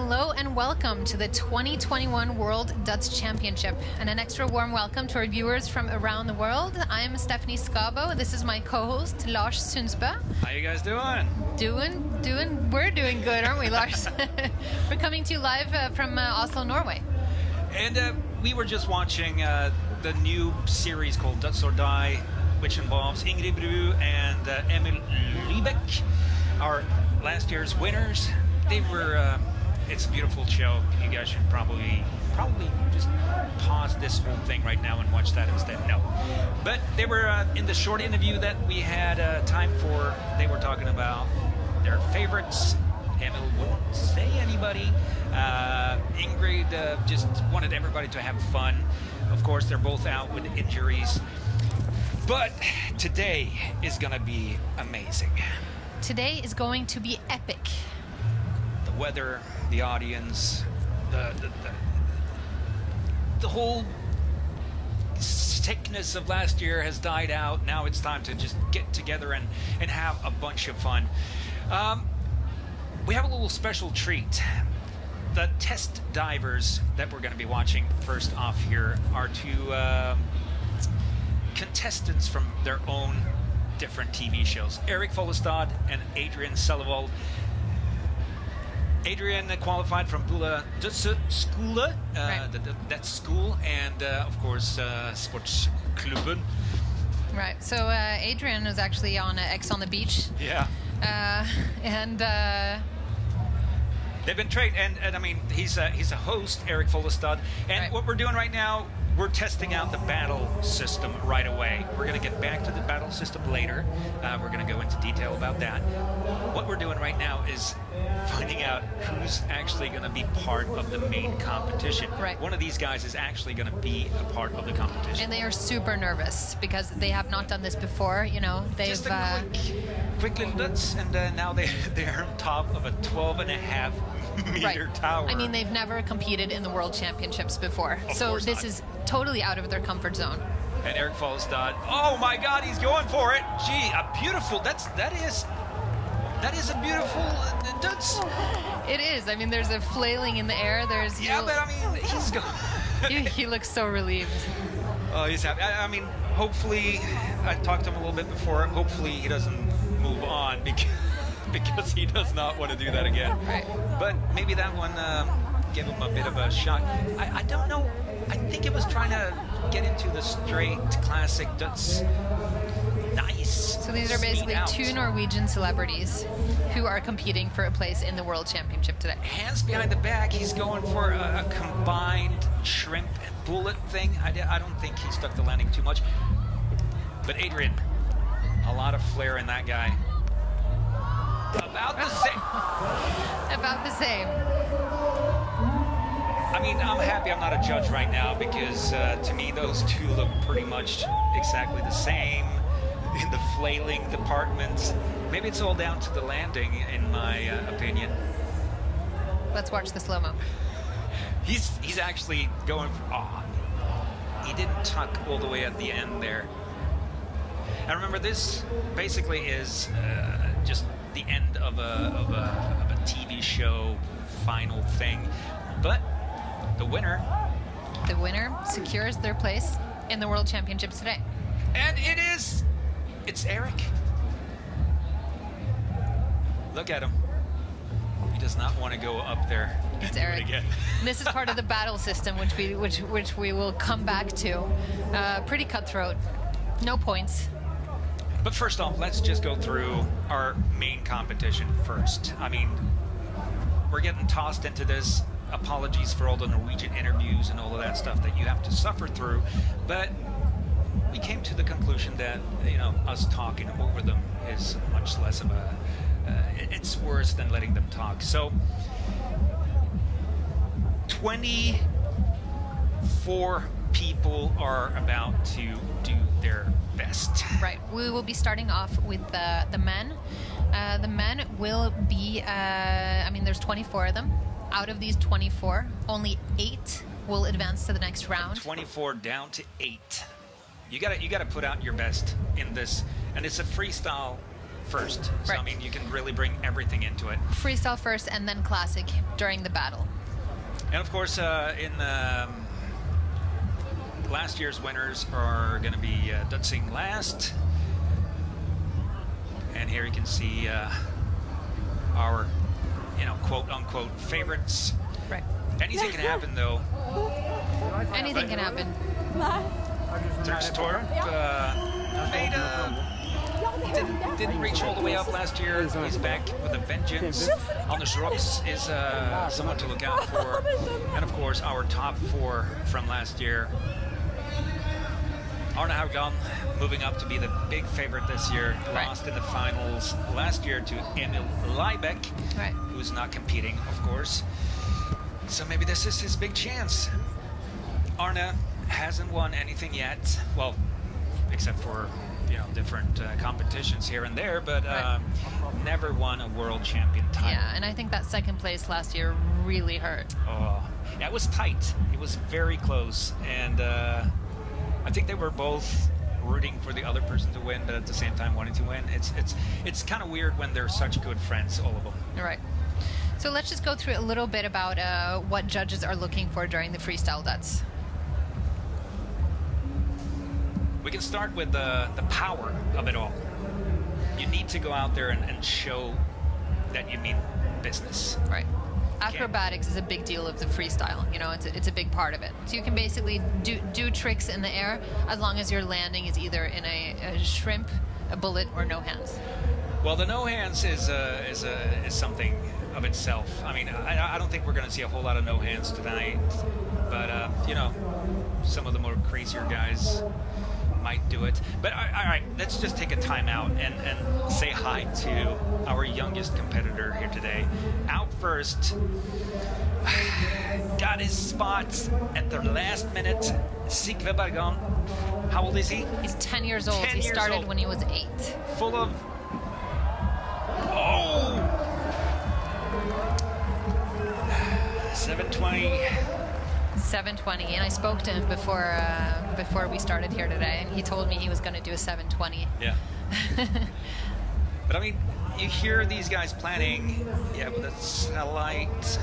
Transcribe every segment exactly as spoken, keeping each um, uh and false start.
Hello and welcome to the twenty twenty-one World Døds Championship, and an extra warm welcome to our viewers from around the world. I'm Stephanie Scavo. This is my co-host Lars Sundsbø. How you guys doing? Doing, doing. We're doing good, aren't we, Lars? We're coming to you live uh, from uh, Oslo, Norway. And uh, we were just watching uh, the new series called Døds or Die, which involves Ingrid Bru and uh, Emil Lybekk, our last year's winners. They were. Uh, It's a beautiful show. You guys should probably probably just pause this whole thing right now and watch that instead. No. But they were uh, in the short interview that we had uh, time for, they were talking about their favorites. Emil wouldn't say anybody. Uh, Ingrid uh, just wanted everybody to have fun. Of course, they're both out with injuries. But today is going to be amazing. Today is going to be epic. The weather, the audience, the, the, the, the whole sickness of last year has died out. Now it's time to just get together and, and have a bunch of fun. Um, we have a little special treat. The test divers that we're going to be watching first off here are two uh, contestants from their own different T V shows. Eirik Follestad and Adrian Sellevold. Adrian qualified from Pula Dutse School, uh, right. th th that's school, and uh, of course uh, Sportsklubben. Right, so uh, Adrian was actually on uh, X on the Beach. Yeah. Uh, and uh... they've been trained, and, and I mean, he's a, he's a host, Eirik Follestad, and right. What we're doing right now, we're testing out the battle system right away. We're going to get back to the battle system later. Uh, we're going to go into detail about that. What we're doing right now is finding out who's actually going to be part of the main competition. Right. One of these guys is actually going to be a part of the competition. And they are super nervous because they have not done this before. You know, they've just a quick, uh, quick little nuts, and uh, now they they're on top of a twelve and a half meter right. tower. I mean, they've never competed in the World Championships before, of so this not. is totally out of their comfort zone. And Eirik Follestad, oh my God, he's going for it! Gee, a beautiful. That's that is. That is a beautiful uh, Dutz. It is. I mean, there's a flailing in the air. There's yeah, but I mean, he's gone. he, he looks so relieved. Oh, he's happy. I, I mean, hopefully, I talked to him a little bit before. Hopefully, he doesn't move on because because he does not want to do that again. Right. But maybe that one um, gave him a bit of a shock. I, I don't know. I think it was trying to get into the straight classic Dutz. Nice. So these are basically two Norwegian celebrities who are competing for a place in the World Championship today. Hands behind the back, he's going for a, a combined shrimp and bullet thing. I, I don't think he stuck the landing too much. But Adrian, a lot of flair in that guy. About the same. About the same. I mean, I'm happy I'm not a judge right now because uh, to me those two look pretty much exactly the same. In the flailing departments. Maybe it's all down to the landing, in my uh, opinion. Let's watch the slow-mo. He's he's actually going for... Oh, he didn't tuck all the way at the end there. And remember, this basically is uh, just the end of a, of, a, of a T V show final thing. But the winner... The winner secures their place in the World Championships today. And it is... It's Eirik. Look at him. He does not want to go up there. It's Eirik. Again. This is part of the battle system, which we which which we will come back to. Uh, pretty cutthroat. No points. But first off, let's just go through our main competition first. I mean, we're getting tossed into this. Apologies for all the Norwegian interviews and all of that stuff that you have to suffer through, but. We came to the conclusion that, you know, us talking over them is much less of a, uh, it's worse than letting them talk. So, twenty-four people are about to do their best. Right, we will be starting off with the, the men. Uh, the men will be, uh, I mean, there's twenty-four of them. Out of these twenty-four, only eight will advance to the next round. From twenty-four down to eight. You gotta, you gotta put out your best in this, and it's a freestyle first. So, right. I mean, you can really bring everything into it. Freestyle first and then classic during the battle. And of course, uh, in um, last year's winners are going to be uh, Dutsing last. And here you can see uh, our, you know, quote-unquote favorites. Right. Anything can happen, though. Anything but can happen. Thurstorp, uh, made a, didn't, didn't reach all the way up last year. He's back with a vengeance. Anish Rooks is uh, someone to look out for. And, of course, our top four from last year. Arne Haugland moving up to be the big favorite this year. Right. Lost in the finals last year to Emil Lybekk, right, who's not competing, of course. So maybe this is his big chance. Arne hasn't won anything yet. Well, except for, you know, different uh, competitions here and there, but um, right, never won a world champion title. Yeah, and I think that second place last year really hurt. Oh, that was tight. It was very close, and uh, I think they were both rooting for the other person to win, but at the same time wanting to win. It's it's it's kind of weird when they're such good friends, all of them. Right. So let's just go through a little bit about uh, what judges are looking for during the freestyle dance. We can start with the, the power of it all. You need to go out there and, and show that you mean business. Right. Acrobatics okay. is a big deal of the freestyle. You know, it's a, it's a big part of it. So you can basically do, do tricks in the air as long as your landing is either in a, a shrimp, a bullet, or no hands. Well, the no hands is uh, is uh, is something of itself. I mean, I, I don't think we're going to see a whole lot of no hands tonight. But uh, you know, some of the more crazier guys might do it. But all right, let's just take a time out and, and say hi to our youngest competitor here today. Out first, got his spot at the last minute, Sigve Bergan. How old is he? He's ten years old. He started when he was eight. Full of, oh, seven twenty. seven twenty, and I spoke to him before uh, before we started here today, and he told me he was going to do a seven twenty. Yeah. But I mean, you hear these guys planning, yeah, with a satellite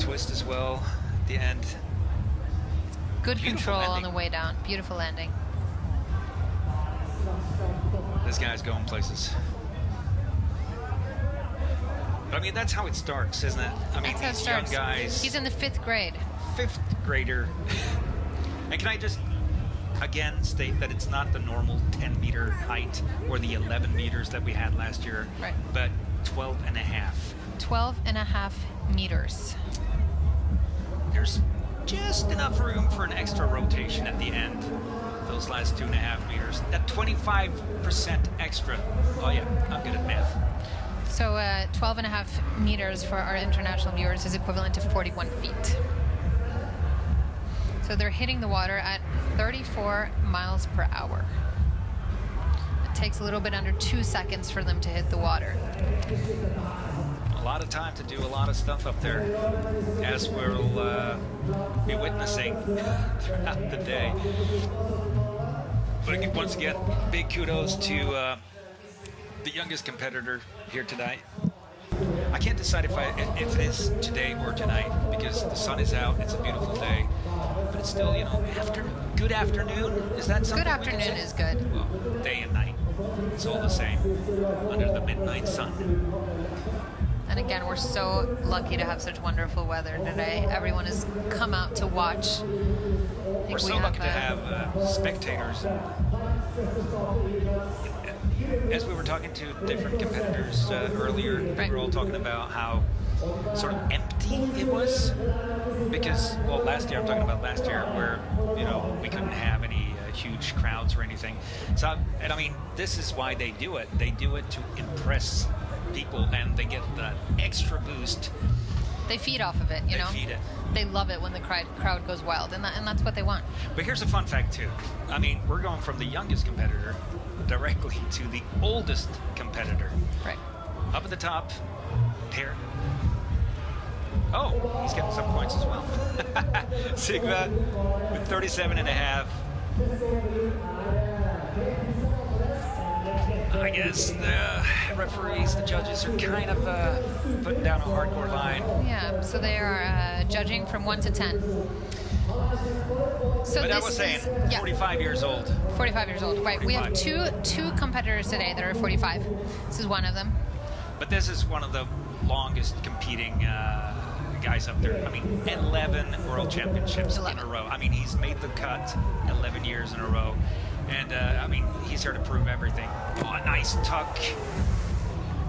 twist as well at the end. Good control on the way down. Beautiful landing. This guy's going places. But I mean, that's how it starts, isn't it? I mean, that's these young guys. He's in the fifth grade. Fifth grader. And can I just again state that it's not the normal ten meter height or the eleven meters that we had last year, right, but twelve and a half. twelve and a half meters. There's just enough room for an extra rotation at the end. Those last two and a half meters. That twenty-five percent extra. Oh yeah, I'm good at math. So uh, twelve and a half meters for our international viewers is equivalent to forty-one feet. So they're hitting the water at thirty-four miles per hour. It takes a little bit under two seconds for them to hit the water. A lot of time to do a lot of stuff up there, as we'll uh, be witnessing throughout the day. But once again, big kudos to uh, the youngest competitor here tonight. I can't decide if I if it is today or tonight, because the sun is out. It's a beautiful day, but it's still, you know, after good afternoon. Is that something? Good afternoon is good. Well, day and night, it's all the same under the midnight sun. And again, we're so lucky to have such wonderful weather today. Everyone has come out to watch. We're so we lucky have to have uh, spectators. As we were talking to different competitors uh, earlier, right, we were all talking about how sort of empty it was, because, well, last year, I'm talking about last year, where, you know, we couldn't have any uh, huge crowds or anything. So, and I mean, this is why they do it. They do it to impress people, and they get that extra boost. They feed off of it, you they know? They feed it. They love it when the crowd goes wild, and, that, and that's what they want. But here's a fun fact, too. I mean, we're going from the youngest competitor directly to the oldest competitor. Right. Up at the top, Per. Oh, he's getting some points as well. Sigve with thirty-seven and a half. I guess the referees, the judges are kind of uh, putting down a hardcore line. Yeah, so they are uh, judging from one to ten. So but this I was saying, is, yeah. forty-five years old. forty-five years old, right. forty-five. We have two two competitors today that are forty-five. This is one of them. But this is one of the longest competing uh, guys up there. I mean, eleven world championships eleven. in a row. I mean, he's made the cut eleven years in a row. And, uh, I mean, he's here to prove everything. Oh, a nice tuck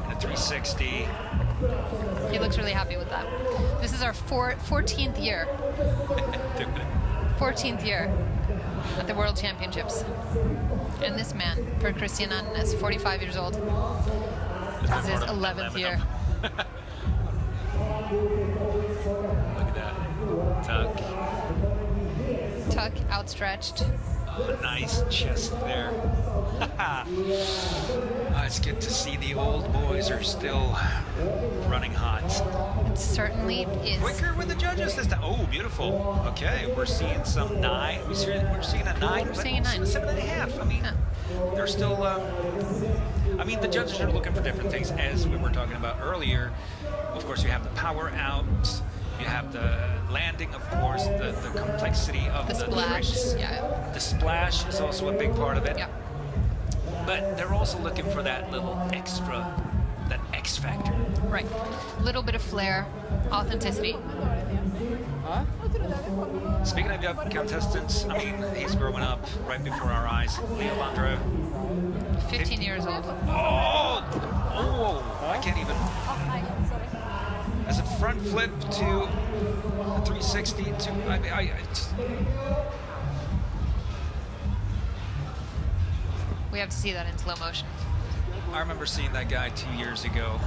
and a three sixty. He looks really happy with that. This is our four, fourteenth year. fourteenth year at the World Championships. And this man, Per Christian, is forty-five years old. This is his eleventh year. Look at that. Tuck. Tuck, outstretched. Oh, nice chest there. Oh, it's good to see the old boys are still running hot. It certainly is. Quicker with the judges this time. Oh, beautiful. Okay, we're seeing some nine. We're seeing, we're seeing a nine. We're seeing a nine. Seven and a half. I mean, huh. they're still... Um, I mean, the judges are looking for different things, as we were talking about earlier. Of course, you have the power out. You have the landing, of course, the, the complexity of the, the splash. Tricks. Yeah. The splash is also a big part of it. Yeah. But they're also looking for that little extra, that X factor. Right. A little bit of flair, authenticity. Huh? Speaking of young contestants, I mean, he's growing up right before our eyes. Leolandro. fifteen years old. Oh! Oh! I can't even... As a front flip to a three sixty to I mean, I, I we have to see that in slow motion. I remember seeing that guy two years ago,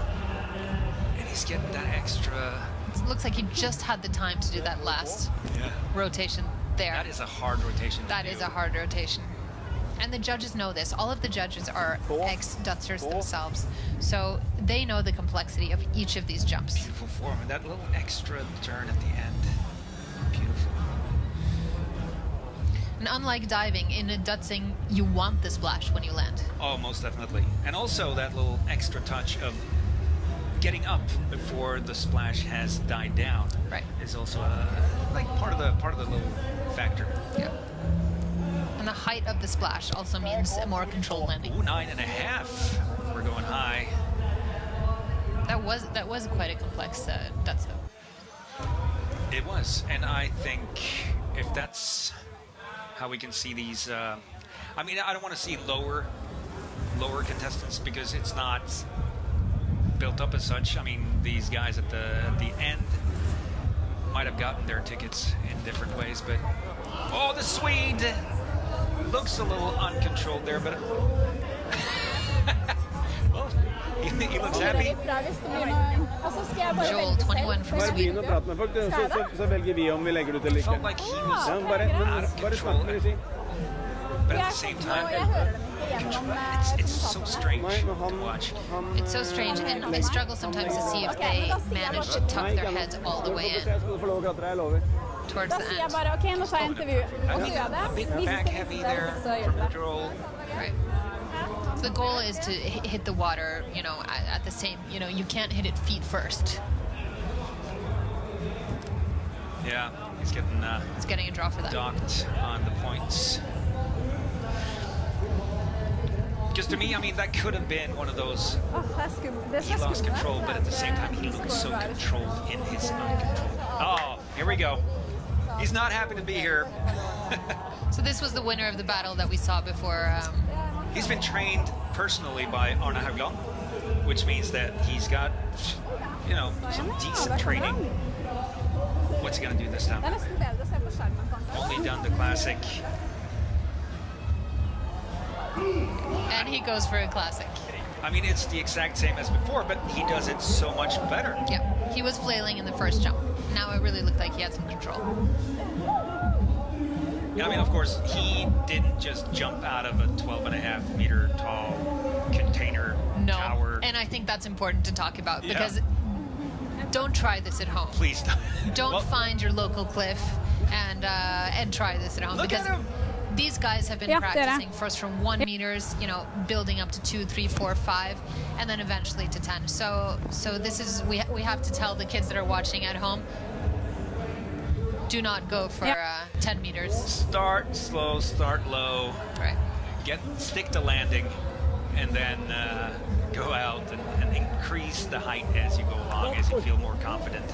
and he's getting that extra. It looks like he just had the time to do that last yeah. rotation there. That is a hard rotation. That is do. a hard rotation. And the judges know this. All of the judges are ex-Dutsers themselves, so they know the complexity of each of these jumps. Beautiful form, and that little extra turn at the end. Beautiful. And unlike diving, in a Dutsing, you want the splash when you land. Oh, most definitely. And also that little extra touch of getting up before the splash has died down. Right. Is also uh, like part of the part of the little factor. Yeah. And the height of the splash also means a more controlled landing. Ooh, nine and a half. We're going high. That was that was quite a complex uh, Dutch though. It was, and I think if that's how we can see these, uh, I mean, I don't want to see lower lower contestants because it's not built up as such. I mean, these guys at the at the end might have gotten their tickets in different ways, but oh, the Swede. Looks a little uncontrolled there, but well, he, he looks happy. Joel, twenty-one from Sweden. It felt like he was out of control, but at the same time, it's, it's so strange to watch. It's so strange, and I struggle sometimes to see if they manage to tuck their heads all the way in. Towards the end. Okay, now I interview. A bit back heavy there from the Joel. Right. The goal is to hit the water, you know, at the same, you know, you can't hit it feet first. Yeah, he's getting uh, he's getting a draw for that. Docked on the points. Because to me, I mean, that could have been one of those, he lost control, but at the same time, he looks so controlled in his uncontrol. Oh, here we go. He's not happy to be here. So this was the winner of the battle that we saw before. Um... He's been trained personally by Arne Haugland, which means that he's got, you know, some decent training. What's he going to do this time? Only done the classic. And he goes for a classic. I mean, it's the exact same as before, but he does it so much better. Yeah, he was flailing in the first jump. Now it really looked like he had some control. Yeah, I mean, of course, he didn't just jump out of a twelve and a half meter tall container no. tower. And I think that's important to talk about yeah. because don't try this at home. Please don't. Don't well, find your local cliff and, uh, and try this at home. Look because at him. these guys have been yeah, practicing first from one meters, you know, building up to two, three, four, five, and then eventually to ten. So, so this is we we have to tell the kids that are watching at home. Do not go for yeah. uh, ten meters. Start slow, start low. Right. Get stick to landing, and then uh, go out and, and increase the height as you go along, as you feel more confident.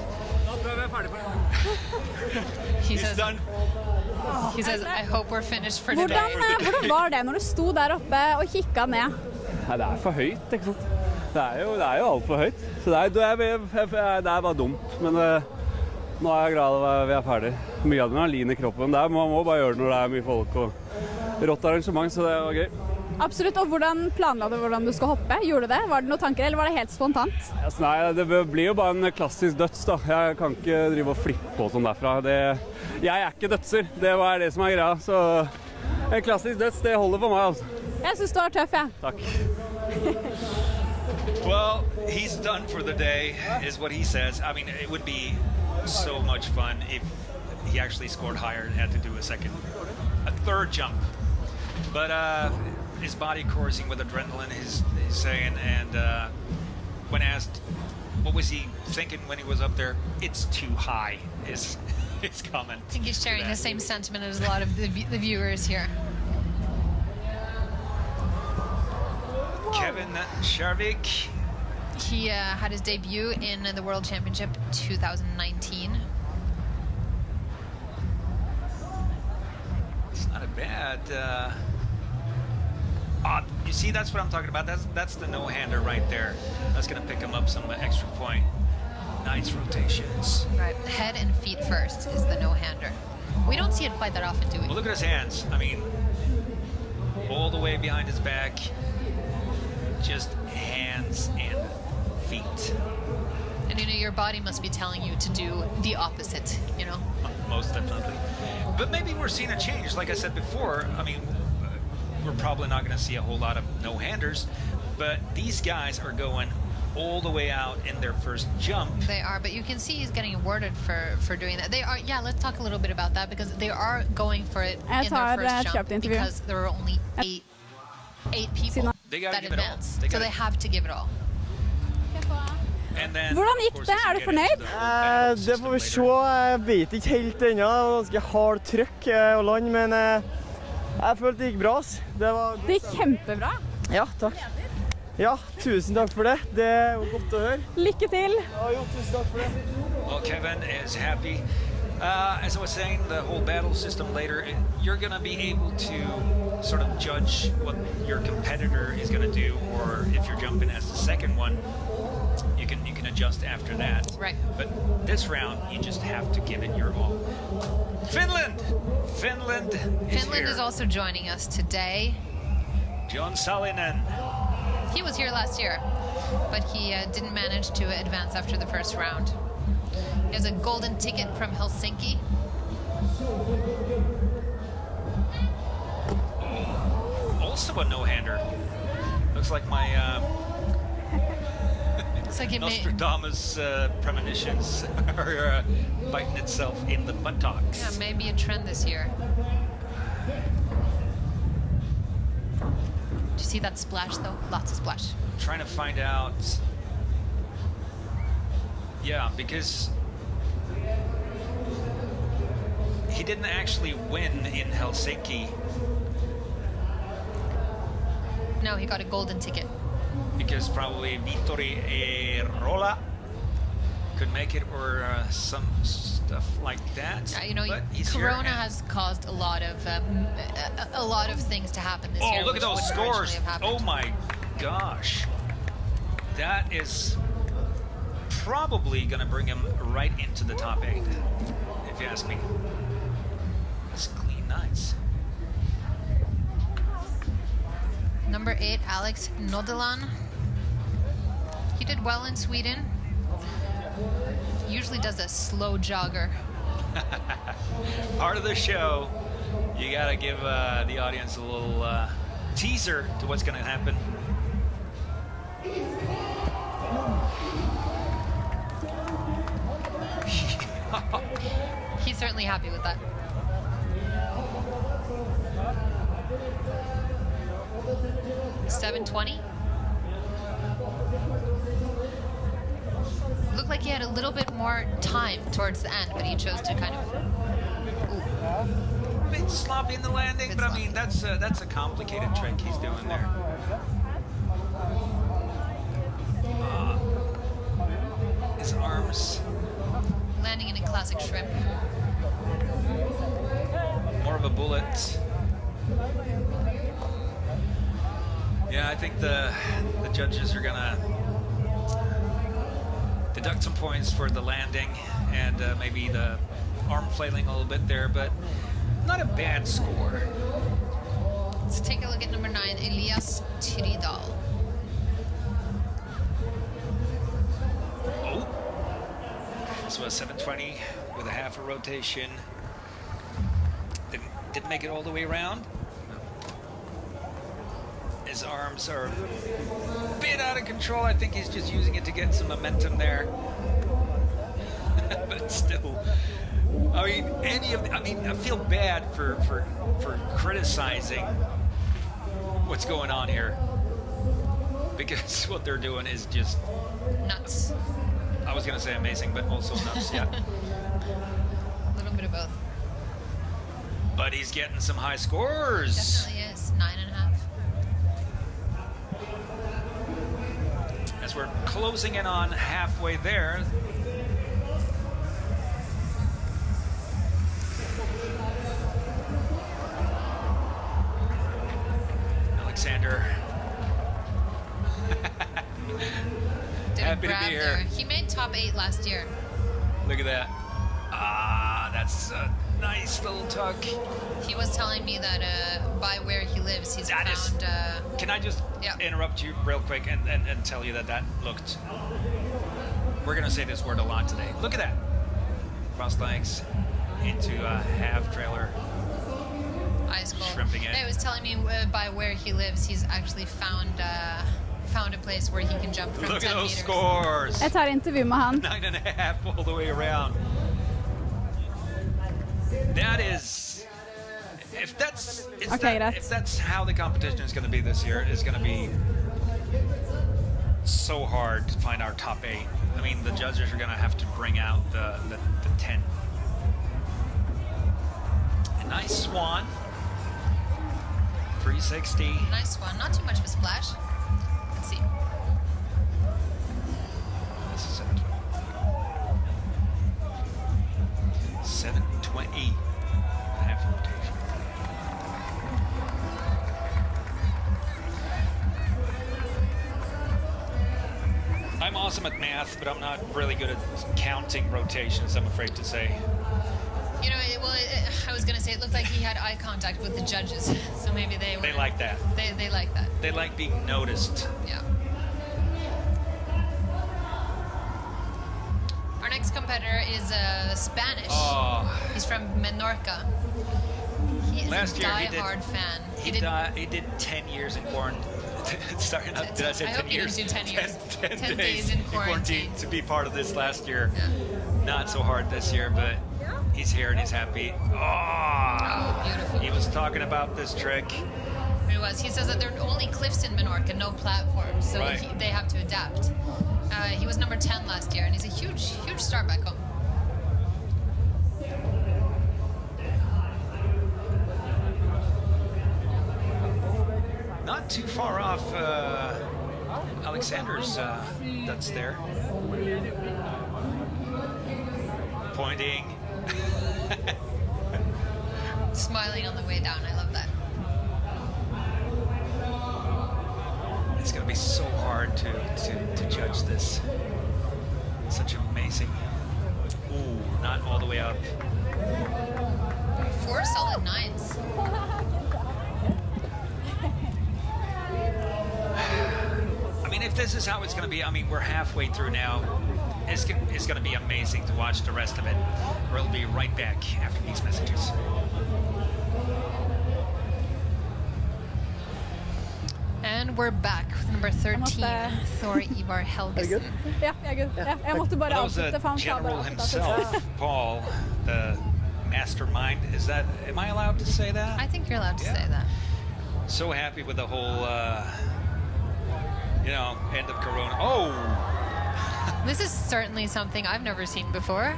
he He's says, done. He says, I hope we're finished for today. Hvordan var det når du stod der oppe og kikket ned? Ja, det er for høyt, ikke sant? Det er jo, det er jo alt for høyt. Så det er, det er, det er bare dumt, men nå er jeg glad at vi er ferdig. Mye adrenalin i kroppen. Der, man må bare gjøre det når det er mye folk og rått arrangement, så det var gøy. Absolutt, og hvordan planla du hvordan du skal hoppe? Gjorde du det? Var det noen tanker, eller var det helt spontant? Yes, nei, det blir jo bare en klassisk døds da. Jeg kan ikke drive og flippe på sånn derfra. Det, jeg er ikke dødser, det er det som er greia. Så en klassisk døds, det holder for meg altså. Jeg synes du var tøff, ja. Takk. Well, he's done for the day, is what he says. I mean, it would be so much fun if he actually scored higher and had to do a second, a third jump. But, uh... his body coursing with adrenaline, he's, he's saying, and uh, when asked what was he thinking when he was up there, it's too high, is his comment. I think he's sharing the same sentiment as a lot of the, the viewers here. Kevin Sharvik. He uh, had his debut in the World Championship twenty nineteen. It's not a bad... Uh, Uh, you see, that's what I'm talking about. That's that's the no-hander right there. That's going to pick him up some extra point. Nice rotations. Right, head and feet first is the no-hander. We don't see it quite that often, do we? Well, look at his hands. I mean, all the way behind his back. Just hands and feet. And you know, your body must be telling you to do the opposite, you know? Most definitely. But maybe we're seeing a change. Like I said before, I mean, we're probably not going to see a whole lot of no-handers, but these guys are going all the way out in their first jump. They are, but you can see he's getting awarded for for doing that. They are, yeah. Let's talk a little bit about that because they are going for it in their first jump because there were only eight eight people that advanced, so they have to give it all. Hvordan gikk det? Er du fornøyd? Det får vi se. Jeg vet ikke helt ennå. Ganske hard trykk og land, men jeg følte det gikk bra, ass. Det gikk kjempebra. Ja, takk. Ja, tusen takk for det. Det var godt å høre. Lykke til. Ja, jo, tusen takk for det. Well, Kevin is happy. Uh, as I was saying, the whole battle system later, you're going to be able to sort of judge what your competitor is going to do, or if you're jumping as the second one, you can you can adjust after that. Right. But this round, you just have to give it your all. Finland! Finland is Finland here. Is also joining us today. Jon Salonen. He was here last year, but he uh, didn't manage to advance after the first round. He has a golden ticket from Helsinki. Oh, also a no-hander. Looks like my uh, Looks like Nostradamus uh, premonitions are... Uh, biting itself in the buttocks. Yeah, maybe a trend this year. Did you see that splash though? Lots of splash. I'm trying to find out. Yeah, because he didn't actually win in Helsinki. No, he got a golden ticket. Because probably Vittorio Rola could make it, or uh, some stuff like that. Yeah, you know, but Corona has caused a lot of um, a, a lot of things to happen this oh, year. Oh, look at those scores! Oh my gosh, that is probably going to bring him right into the top eight, if you ask me. It's clean nights. Number eight, Alex Nodeland. He did well in Sweden. Usually does a slow jogger. Part of the show, you gotta give uh, the audience a little uh, teaser to what's gonna happen. He's certainly happy with that. seven twenty. Looked like he had a little bit more time towards the end, but he chose to kind of... Ooh. A bit sloppy in the landing, but sloppy. I mean, that's a, that's a complicated trick he's doing there. Uh, his arms. Landing in a classic shrimp. More of a bullet. Yeah, I think the the judges are gonna deduct some points for the landing and uh, maybe the arm flailing a little bit there, but not a bad score. Let's take a look at number nine, Elias Tiridal. Oh, this was seven twenty with a half a rotation. Didn't, didn't make it all the way around. His arms are a bit out of control. I think he's just using it to get some momentum there. But still, I mean, any of the, I mean, I feel bad for for for criticizing what's going on here, because what they're doing is just nuts. I was gonna say amazing, but also nuts. Yeah, a little bit of both. But he's getting some high scores. Definitely is. Nine and a half. As we're closing in on halfway there. Alexander. Happy to be here. There. He made top eight last year. Look at that. Ah, that's a nice little tuck. He was telling me that uh, by where he lives, he's that found... Is, uh, can I just... Yeah. Interrupt you real quick and, and, and tell you that that looked... We're going to say this word a lot today. Look at that. Cross legs into a half trailer. Ice cold. Shrimping it. He was telling me uh, by where he lives, he's actually found uh, found a place where he can jump from Look ten meters. Look at those meters. Scores. I tar interview med han. Nine and a half all the way around. That is... If that's, okay, that, that's if that's how the competition is going to be this year, it's going to be so hard to find our top eight. I mean, the judges are going to have to bring out the, the, the ten. A nice swan. three sixty. Nice swan. Not too much of a splash. Let's see. This is seven twenty. seven twenty. Half rotation. I'm awesome at math, but I'm not really good at counting rotations, I'm afraid to say. You know, it, well, it, I was going to say it looked like he had eye contact with the judges, so maybe they They like that. They, they like that. They like being noticed. Yeah. Our next competitor is uh, Spanish. Oh. He's from Menorca. He is Last a diehard fan. He, he, did, di he did ten years in quarantine. Sorry, not, did I say I ten, years? Do ten years? ten, ten, ten days, days in, quarantine. in quarantine to be part of this last year. Yeah. Not so hard this year, but he's here and he's happy. Oh, oh, beautiful. He was talking about this trick. He was. He says that there are only cliffs in Menorca, no platforms, so right. he, they have to adapt. Uh, he was number ten last year, and he's a huge, huge star back home. Not too far off uh, Alexander's uh, that's there. Pointing. Smiling on the way down, I love that. It's gonna be so hard to, to, to judge this. Such amazing. Ooh, not all the way up. Four solid nines. I mean, if this is how it's going to be, I mean, we're halfway through now. It's, it's going to be amazing to watch the rest of it. We'll be right back after these messages. And we're back with number thirteen, Thor Ivar Helgason. Yeah, yeah, good. Yeah. I måste bara avsluta för han sa general himself, Paul, the mastermind. Is that, am I allowed to say that? I think you're allowed to yeah. say that. So happy with the whole, uh, you know, end of Corona. Oh! This is certainly something I've never seen before.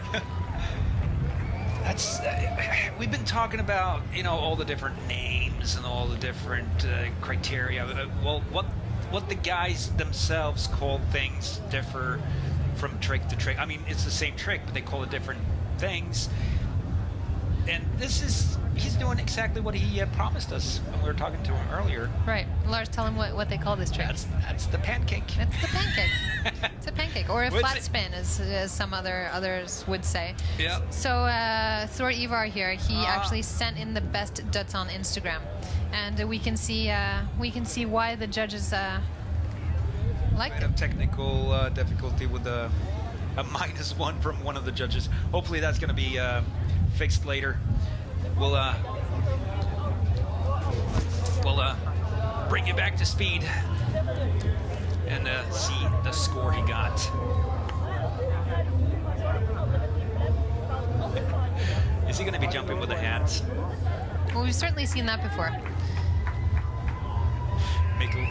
That's, uh, we've been talking about, you know, all the different names and all the different uh, criteria. Uh, well, what, what the guys themselves call things differ from trick to trick. I mean, it's the same trick, but they call it different things. And this is, he's doing exactly what he uh, promised us when we were talking to him earlier. Right. Lars, tell him what, what they call this trick. That's, that's the pancake. It's the pancake. It's a pancake. Or a What's flat it? spin, as, as some other others would say. Yeah. So uh, Thor Ivar here, he ah. actually sent in the best Døds on Instagram. And uh, we can see uh, we can see why the judges uh, like it. A technical uh, difficulty with a, a minus one from one of the judges. Hopefully that's going to be... Uh, fixed later. We'll uh, we'll uh, bring you back to speed and uh, see the score he got. Is he going to be jumping with the hands? Well, we've certainly seen that before. Mikkel.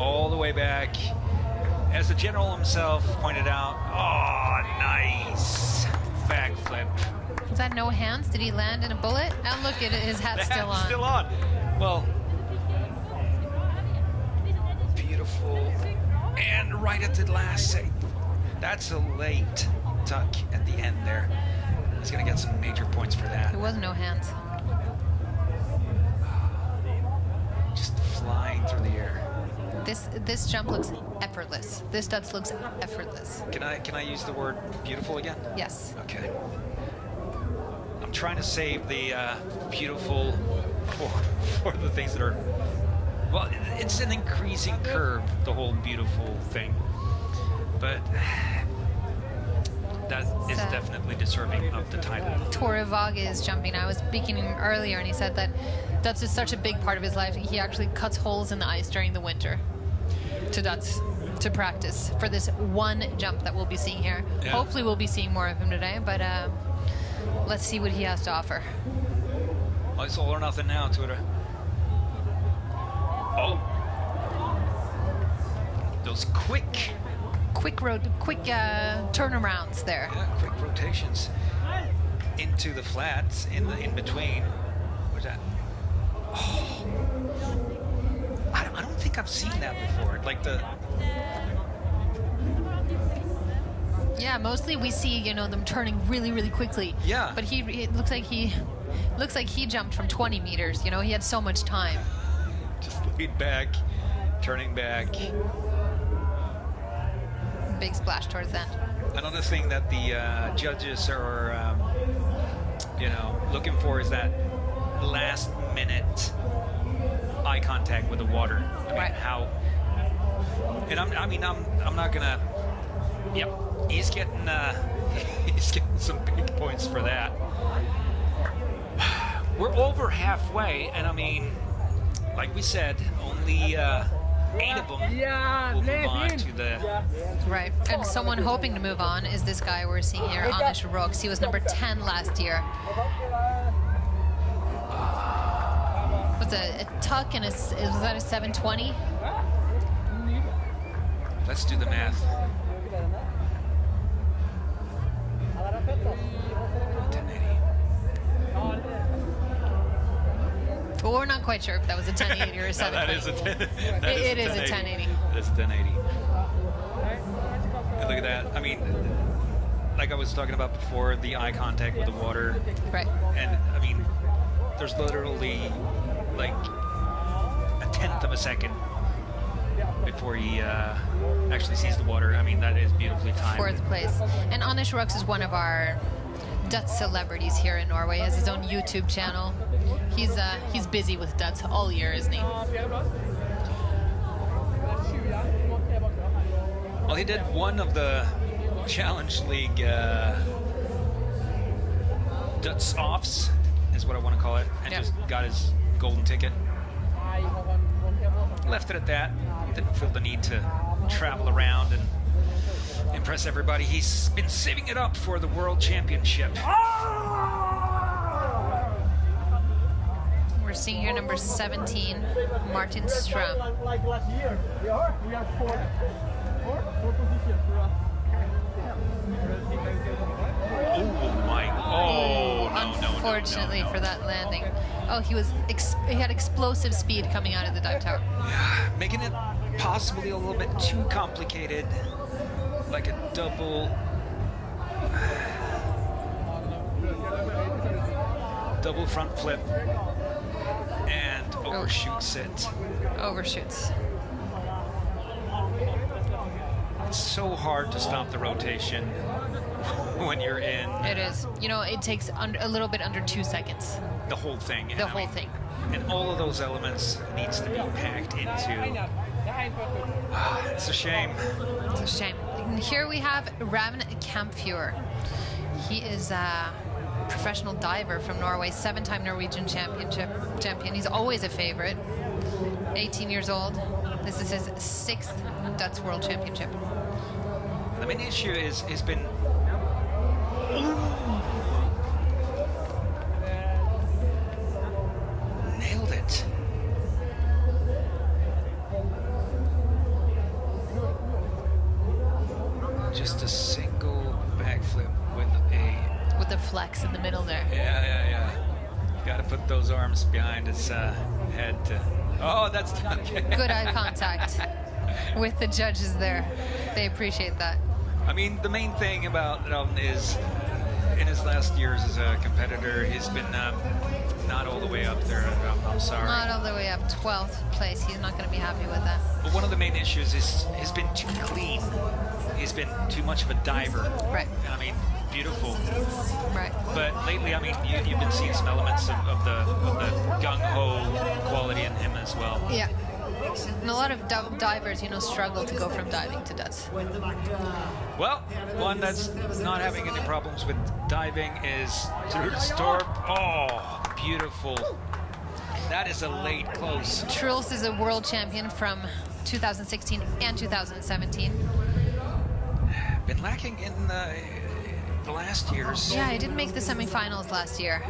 All the way back. As the general himself pointed out, oh, nice backflip. Is that no hands? Did he land in a bullet? And look at his hat still on. Still on. Well, beautiful. And right at the last, that's a late tuck at the end there. He's gonna get some major points for that. There was no hands. Just flying through the air. This this jump looks effortless. This Døds looks effortless. Can I can I use the word beautiful again? Yes. Okay. I'm trying to save the uh, beautiful for, for the things that are. Well, it's an increasing curve, the whole beautiful thing. But that is so definitely deserving of the title. Tore Våge is jumping. I was speaking to him earlier, and he said that Døds is such a big part of his life. He actually cuts holes in the ice during the winter to Døds to practice for this one jump that we'll be seeing here. Yeah. Hopefully we'll be seeing more of him today, but uh, let's see what he has to offer. Well, it's all or nothing now, Twitter. Oh. Those quick... Quick road, quick uh, turnarounds there. Yeah, quick rotations into the flats, in the in between. Where's that? Oh, I don't, I don't think I've seen that before. Like the. Yeah, mostly we see you know them turning really, really quickly. Yeah. But he, it looks like he, looks like he jumped from twenty meters. You know, he had so much time. Just laid back, turning back. Big splash towards the end. Another thing that the uh, judges are, um, you know, looking for is that last minute eye contact with the water. I mean, right. How? And I'm, I mean, I'm, I'm not gonna. Yep. He's getting, uh, he's getting some big points for that. We're over halfway, and I mean, like we said, only. Uh, Eight of them will move on to the... Right, and someone hoping to move on is this guy we're seeing here, Anish Rooks. He was number ten last year. It was a, a tuck and a, was that a seven twenty? Let's do the math. But we're not quite sure if that was a ten eighty or a seven twenty. No, that is a ten, that it is a ten eighty. It is a ten eighty. And look at that. I mean, like I was talking about before, the eye contact with the water. Right. And, I mean, there's literally, like, a tenth of a second before he uh, actually sees the water. I mean, that is beautifully timed. Fourth place. And Anish Rooks is one of our Dutch celebrities here in Norway. He has his own YouTube channel. He's uh, he's busy with Døds all year, isn't he? Well, he did one of the Challenge League uh, Døds offs, is what I want to call it, and yep. just got his golden ticket. Left it at that. Didn't feel the need to travel around and impress everybody. He's been saving it up for the World Championship. We're seeing here number seventeen, Martin Stram. Like last year, we are. We have four, four, four positions. Oh my! Oh, no, no, unfortunately no, no, no. for that landing. Oh, he was ex he had explosive speed coming out of the dive tower. Yeah, making it possibly a little bit too complicated, like a double double front flip and overshoots oh. it. Overshoots. It's so hard to stop the rotation when you're in. It is. You know, it takes under, a little bit under two seconds. The whole thing. The whole thing. And all of those elements needs to be packed into. Ah, it's a shame. It's a shame. And here we have Ravn Kampfjord. He is a professional diver from Norway, seven-time Norwegian championship champion. He's always a favorite. eighteen years old. This is his sixth Dutch World Championship. The main issue is has been. Nailed it. Just a single backflip with a. With a flex in the middle there. Yeah, yeah, yeah. Got to put those arms behind his uh, head. To, oh, that's not good. Good eye contact with the judges there. They appreciate that. I mean, the main thing about um, is in his last years as a competitor, he's been um, not all the way up there. I'm, I'm sorry. Not all the way up. twelfth place. He's not going to be happy with that. But one of the main issues is he's been too clean. He's been too much of a diver. Right. And I mean, beautiful. Right. But lately, I mean, you, you've been seeing some elements of, of the, of the gung-ho quality in him as well. Yeah. And a lot of divers, you know, struggle to go from diving to dance. Well, one that's not having any problems with diving is Truls. Oh, beautiful. That is a late close. Truls is a world champion from two thousand sixteen and two thousand seventeen. Been lacking in the, the last years. Yeah, he didn't make the semifinals last year.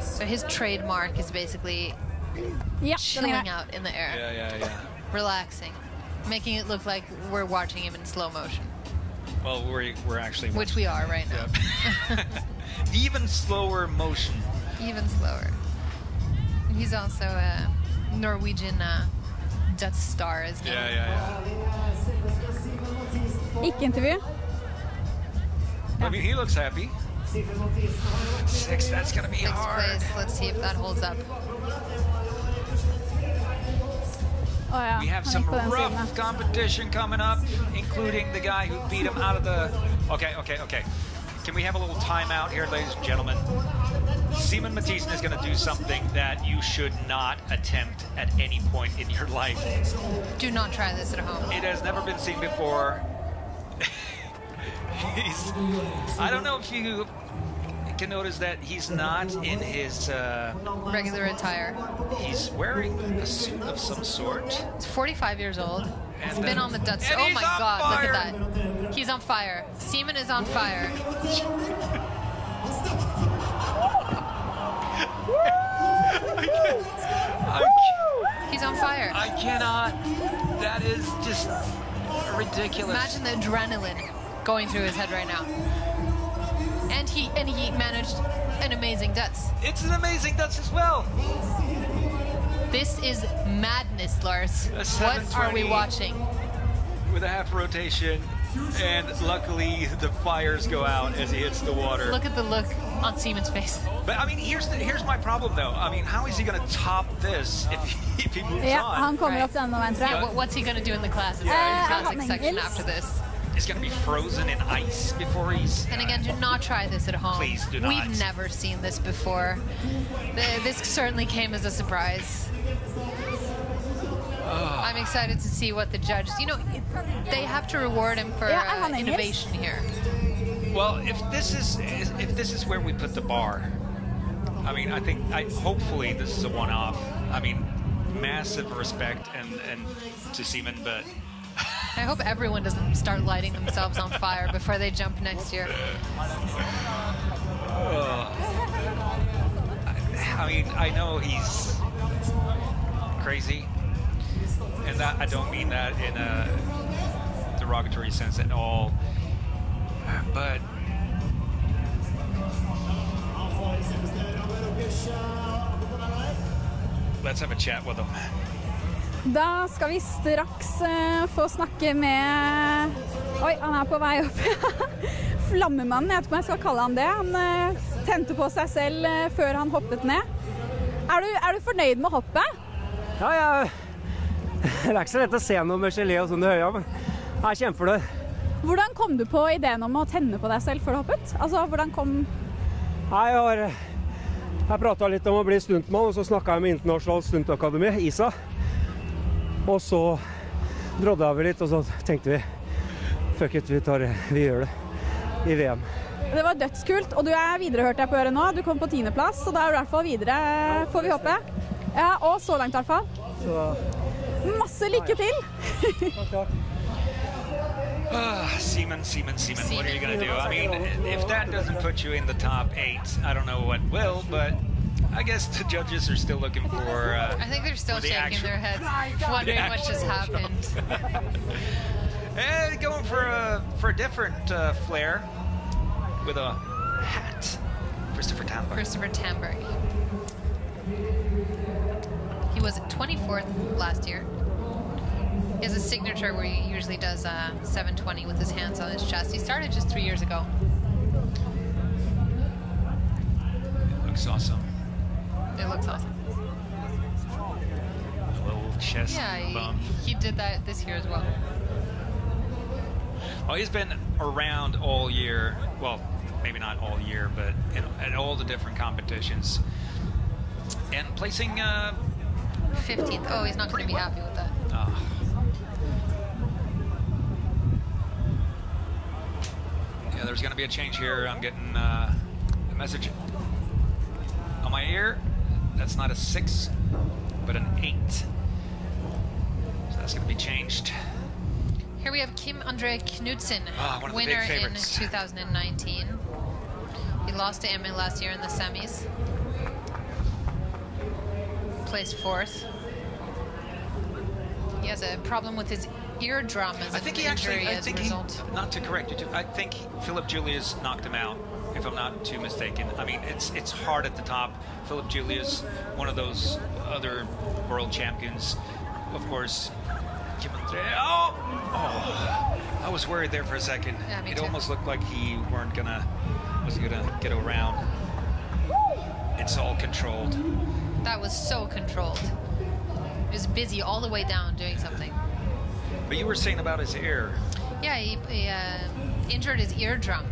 So his trademark is basically... Yeah, chilling out in the air, yeah, yeah, yeah. relaxing, making it look like we're watching him in slow motion. Well, we're, we're actually watching. Which we are right now. Yep. Even slower motion. Even slower. He's also a Norwegian uh, Dutch star as well. Yeah, yeah, yeah. Ikke interview. I mean, he looks happy. Six, that's going to be Sixth hard. Place. Let's see if that holds up. Oh, yeah. We have some rough competition coming up, including the guy who beat him out of the... Okay, okay, okay. Can we have a little timeout here, ladies and gentlemen? Siemen Mattisen is going to do something that you should not attempt at any point in your life. Do not try this at home. It has never been seen before. He's... I don't know if you... can notice that he's not in his uh, regular attire. He's wearing a suit of some sort. He's forty-five years old. And he's been on the Dutch. Oh my God! Fire. Look at that. He's on fire. Siemen is on fire. I I he's on fire. I cannot. That is just ridiculous. Imagine the adrenaline going through his head right now. And he and he managed an amazing Dutz. It's an amazing Dutz as well. This is madness, Lars. What are we watching? With a half rotation, and luckily the fires go out as he hits the water. Look at the look on Siemen's face. But I mean, here's the, here's my problem though. I mean, how is he going to top this if he, if he moves yeah, on? Right. Yeah, what, what's he going to do in the classes? Yeah, classic section after this? It's going to be frozen in ice before he's... And again, do not try this at home. Please do not. We've never seen this before. The, this certainly came as a surprise. Uh, I'm excited to see what the judges... You know, they have to reward him for uh, innovation here. Well, if this is if this is where we put the bar, I mean, I think I, hopefully this is a one-off. I mean, massive respect and, and to Siemen, but... I hope everyone doesn't start lighting themselves on fire before they jump next year. I mean, I know he's crazy, and that, I don't mean that in a derogatory sense at all, but let's have a chat with him. Da skal vi straks uh, få snakke med... Oi, han er på vei opp. Flammemannen, jeg vet ikke om jeg skal kalle han det. Han uh, tente på seg selv uh, før han hoppet ned. Er du, er du fornøyd med hoppet? Ja, jeg... Det er ikke så lett å se noe med gelé og sånn det høye, men jeg kjemper det. Hvordan kom du på ideen om å tenne på deg selv før du hoppet? Altså, hvordan kom... Nei, jeg har... Jeg pratet litt om å bli stuntmann, og så snakket jeg med International Stuntakademi, I S A. Og så drodde jeg vi litt, og så tenkte vi, fuck it, vi, tar, vi gjør det i V M. Det var dødskult, og du er videre, hørte jeg på øret nå. Du kom på tiendeplass, så da er du i hvert fall videre, får vi håpe. Ja, og så langt i hvert fall. Så... Masse lykke til! Takk, takk. Uh, Siemen, Siemen, Siemen, what are you going to do? I mean, if that doesn't put you in the top eight, I don't know what will, but I guess the judges are still looking for uh, I think they're still the shaking actual, their heads, wondering the what just happened. And going for a, for a different uh, flair with a hat. Christopher Tamberg. Christopher Tamberg. He was twenty-fourth last year. Is a signature where he usually does uh, seven twenty with his hands on his chest. He started just three years ago. It looks awesome. It looks awesome. A little chest yeah, bump. He, he did that this year as well. Well, he's been around all year. Well, maybe not all year, but in, at all the different competitions. And placing... Uh, fifteenth. Oh, he's not going to be happy with that. Oh. Yeah, there's going to be a change here. I'm getting uh, a message on my ear. That's not a six, but an eight. So that's going to be changed. Here we have Kim-André Knutsen, oh, winner in twenty nineteen. He lost to Emil last year in the semis. Placed fourth. He has a problem with his eardrum as I think he actually, I think he, not to correct you, too, I think Philip Julius knocked him out, if I'm not too mistaken. I mean, it's it's hard at the top. Philip Julius, one of those other world champions, of course. Oh, oh, I was worried there for a second. Yeah, it too. Almost looked like he weren't gonna, was gonna get around. It's all controlled. That was so controlled. He was busy all the way down doing something. But you were saying about his ear. Yeah, he, he uh, injured his eardrum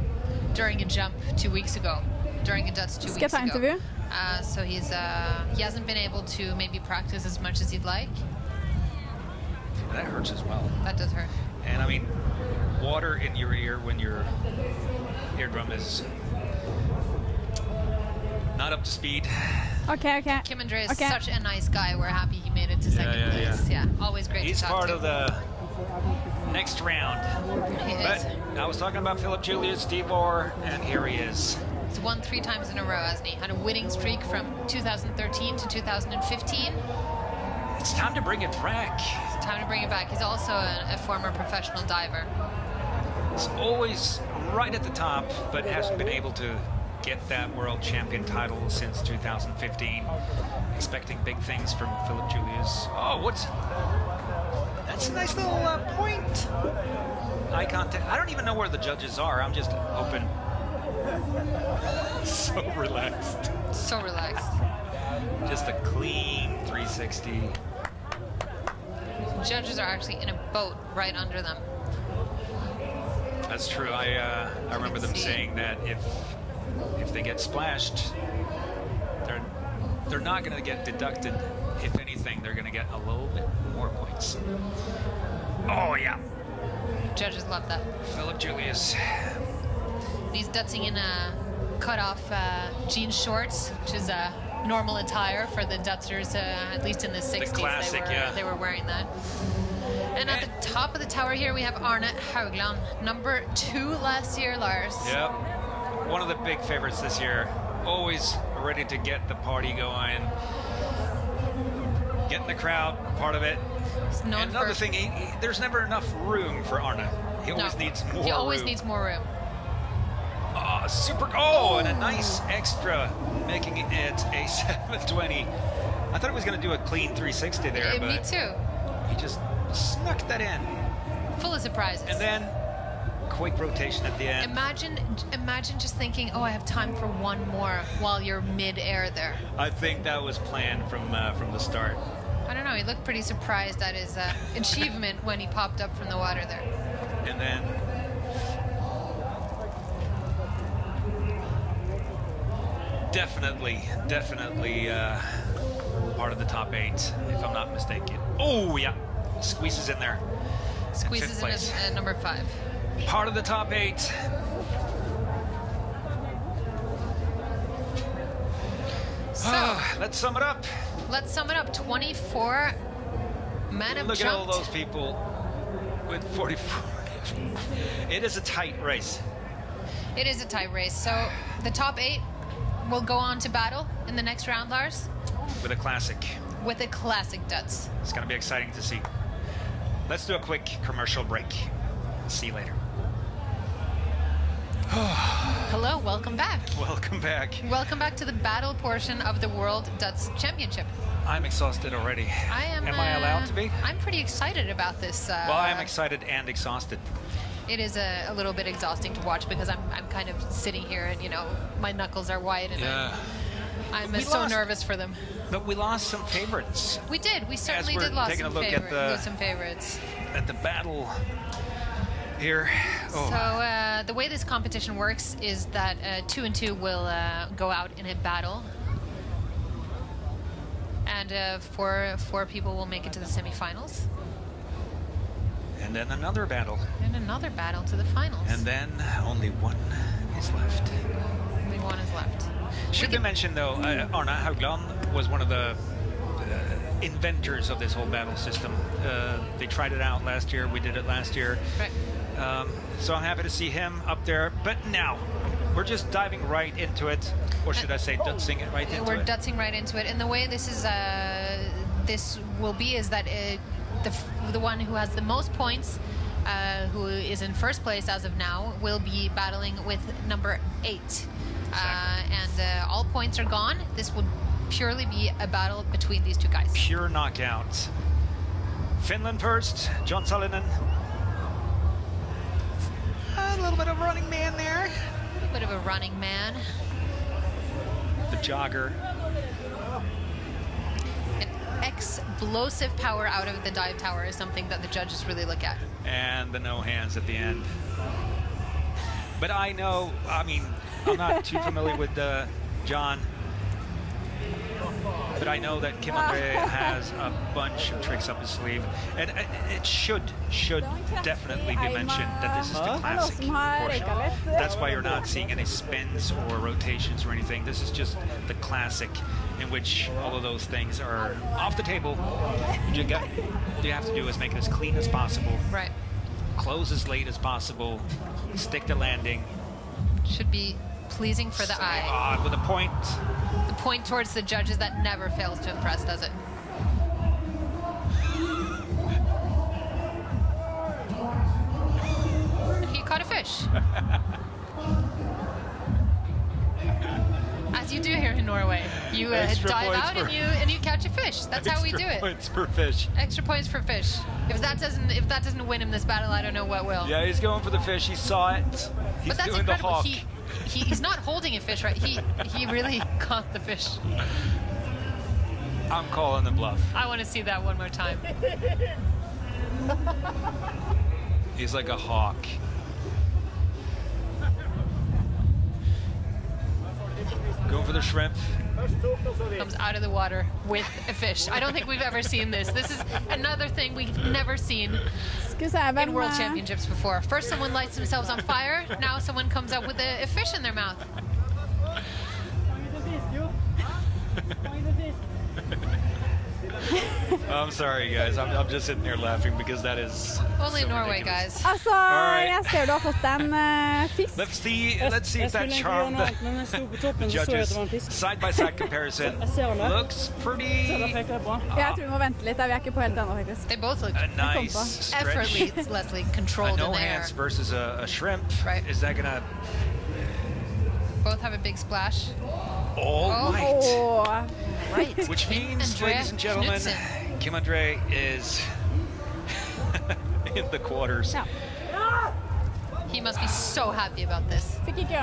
during a jump two weeks ago, during a Dutch two Let's weeks ago. Interview. Uh, so he's uh, he hasn't been able to maybe practice as much as he'd like. And that hurts as well. That does hurt. And I mean, water in your ear when your eardrum is not up to speed. Okay, okay. Kim-André is okay. Such a nice guy. We're happy he made it to second yeah, yeah, place. Yeah. yeah, always great he's to talk to. He's part of the next round. He but is. I was talking about Philip Julius de Boer, and here he is. He's won three times in a row, hasn't he? Had a winning streak from two thousand thirteen to two thousand fifteen. It's time to bring it back. It's time to bring it back. He's also a, a former professional diver. He's always right at the top, but hasn't been able to get that world champion title since two thousand fifteen. Expecting big things from Philip Julius. Oh, what's... That's a nice little uh, point. Eye contact. I don't even know where the judges are. I'm just open. So relaxed. So relaxed. Just a clean three sixty. The judges are actually in a boat right under them. That's true. I, uh, I remember them see. saying that if... If they get splashed, they're they're not going to get deducted. If anything, they're going to get a little bit more points. Oh yeah, judges love that. Philip Julius. He's dutzing in a cut-off uh, jean shorts, which is a normal attire for the Dutzers, uh, at least in the sixties. The classic, they were, yeah. They were wearing that. And at the top of the tower here, we have Arne Haugland, number two last year, Lars. Yep, one of the big favorites this year. Always ready to get the party going. Getting the crowd, part of it. He's known Another for... thing, he, he, there's never enough room for Arne. He always no, needs more room. He always room. needs more room. Uh, super, oh, Ooh. and a nice extra, making it a seven twenty. I thought he was going to do a clean three sixty there. Yeah, but me too. He just snuck that in. Full of surprises. And then quick rotation at the end. Imagine, imagine just thinking, oh, I have time for one more while you're mid-air there. I think that was planned from uh, from the start. I don't know. He looked pretty surprised at his uh, achievement when he popped up from the water there. And then definitely, definitely uh, part of the top eight, if I'm not mistaken. Oh, yeah. Squeezes in there. Squeezes in at uh, number five. Part of the top eight. So, oh, let's sum it up. Let's sum it up. twenty-four men have jumped. Look at all those people with forty-four. It is a tight race. It is a tight race. So the top eight will go on to battle in the next round, Lars. With a classic. With a classic Døds. It's going to be exciting to see. Let's do a quick commercial break. See you later. Hello, welcome back. Welcome back. Welcome back to the battle portion of the World Dutch Championship. I'm exhausted already. I am. Am uh, I allowed to be? I'm pretty excited about this. Uh, well, I'm excited and exhausted. It is a, a little bit exhausting to watch because I'm I'm kind of sitting here and you know my knuckles are white and yeah. I'm, I'm so lost, nervous for them. But we lost some favorites. We did. We certainly did lost some, favor the, lose some favorites. At the battle. Here. Oh. So uh, the way this competition works is that uh, two and two will uh, go out in a battle, and uh, four four people will make it to the semifinals. And then another battle. And another battle to the finals. And then only one is left. Only one is left. Should we mention though, uh, Arne Haugland was one of the uh, inventors of this whole battle system. Uh, they tried it out last year. We did it last year. Right. Um, so I'm happy to see him up there, but now we're just diving right into it, or should I say dutzing it right into we're it? We're dutzing right into it, and the way this is uh, this will be is that it, the, f the one who has the most points, uh, who is in first place as of now, will be battling with number eight. Exactly. Uh, and uh, all points are gone. This will purely be a battle between these two guys. Pure knockouts. Finland first, Jon Salonen. A little bit of a running man there. A little bit of a running man. The jogger. An explosive power out of the dive tower is something that the judges really look at. And the no hands at the end. But I know, I mean, I'm not too familiar with uh, John. But I know that Kim-André has a bunch of tricks up his sleeve, and it should should definitely be mentioned that this is the classic portion. That's why you're not seeing any spins or rotations or anything. This is just the classic, in which all of those things are off the table. You got, what you have to do is make it as clean as possible, right? Close as late as possible, stick the landing. Should be pleasing for the eye. Odd with a point. The point towards the judges that never fails to impress, does it? He caught a fish. As you do here in Norway, you uh, dive out and you and you catch a fish. That's how we do it. Extra points for fish. Extra points for fish. If that doesn't if that doesn't win him this battle, I don't know what will. Yeah, he's going for the fish. He saw it. He's but that's doing incredible. The hawk. He, He, he's not holding a fish, right? He he really caught the fish. I'm calling the bluff. I want to see that one more time. He's like a hawk. Going for the shrimp. Comes out of the water with a fish. I don't think we've ever seen this. This is another thing we've never seen in World Championships before. First someone lights themselves on fire, now someone comes up with a, a fish in their mouth. I'm sorry, guys. I'm, I'm just sitting here laughing because that is only so Norway, ridiculous. Guys. Altså, right. Jeg ser du har fått en uh, fisk. Let's see, let's see if that charm that the judges side by side comparison looks pretty. Jeg tror vi må vente litt. Vi er ikke på helt ennå, faktisk. They both look a nice, effortlessly controlled in there. A no ants versus a, a shrimp. Right. Is that gonna? Both have a big splash. All right. Oh. Right. Which means, ladies and gentlemen, Kim-André is in the quarters. No. He must be so happy about this. Okay.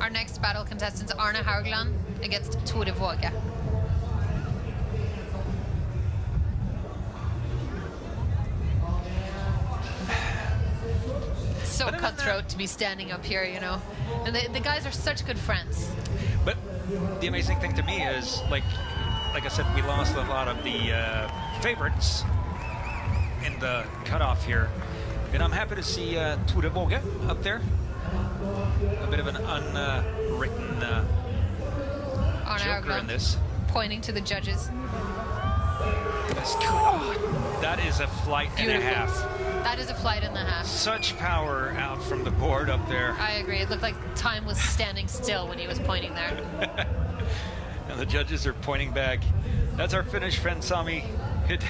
Our next battle contestants, Arne Haugland against Tore Våge. So cutthroat to be standing up here, you know. And the, the guys are such good friends. But the amazing thing to me is, like, like I said, we lost a lot of the uh, favorites in the cutoff here, and I'm happy to see uh, Tore Våge up there. A bit of an unwritten uh, uh, joker in this. Pointing to the judges. Oh, that is a flight Beautiful. and a half. That is a flight and a half. Such power out from the board up there. I agree. It looked like time was standing still when he was pointing there. And the judges are pointing back. That's our Finnish friend Sami. It,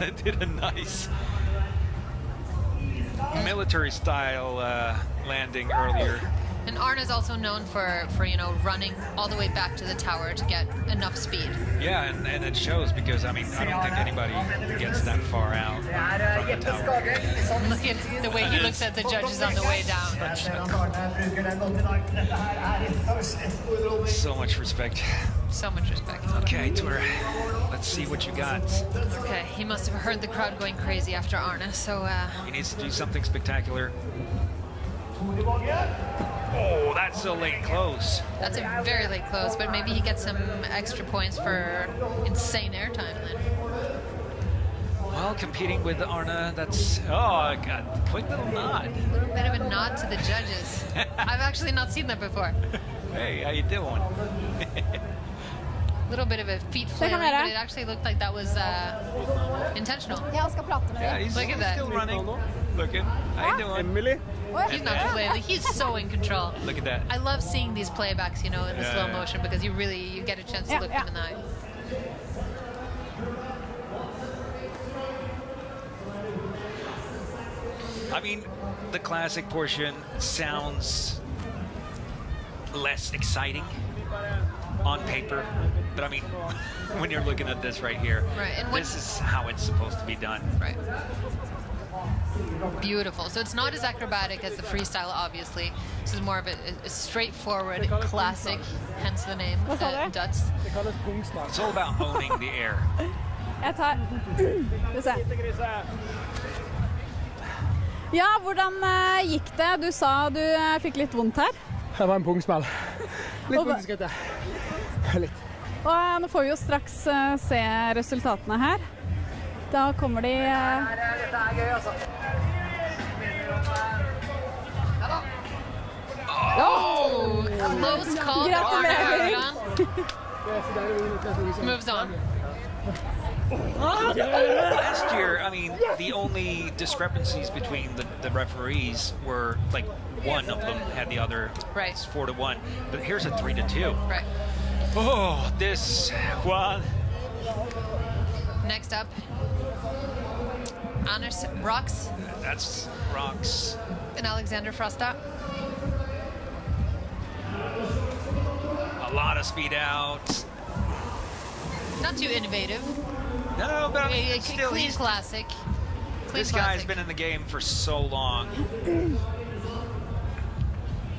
it did a nice military-style uh, landing earlier. And Arne is also known for, for, you know, running all the way back to the tower to get enough speed. Yeah, and, and it shows because, I mean, I don't think anybody gets that far out from the tower. Look at the way he looks at the judges on the way down. So much respect. So much respect. Okay, Tore, let's see what you got. Okay, he must have heard the crowd going crazy after Arne, so... Uh... He needs to do something spectacular. Oh, that's a late close. That's a very late close, but maybe he gets some extra points for insane airtime then. Well, competing with Arne, that's... Oh, I got a quick little nod. A little bit of a nod to the judges. I've actually not seen that before. Hey, how you doing? A little bit of a feet flailing, but it actually looked like that was uh, intentional. Yeah, he's, Look at he's that. still running. Look at How you doing? Emily? What? He's not flailing. He's so in control. Look at that. I love seeing these playbacks, you know, in the yeah, slow yeah. motion because you really you get a chance yeah, to look yeah. them in the eye. I mean, the classic portion sounds less exciting on paper, but I mean, when you're looking at this right here, right, and this is how it's supposed to be done. Right. Beautiful. So it's not as acrobatic as the freestyle, obviously. This is more of a, a straightforward classic, hence the name, uh, Døds. It's all about owning the air. Jeg tar. Ja, hvordan gikk det? Du sa du fikk litt vondt her. Det var en pungsmell. Litt vondt I skrittet. Litt. Og nå får vi jo straks se resultatene her. Da kommer de... Oh! Close call. Gratulerer! Moves on. Last year, I mean, the only discrepancies between the, the referees were, like, one of them had the other. Right. It's four to one. But here's a three to two. Right. Oh, this one. Next up, Anish Rooks. That's Rooks. And Alexander Frøstad. A lot of speed out. Not too innovative. No, but I mean, it's still clean classic. Clean this classic. Guy's been in the game for so long.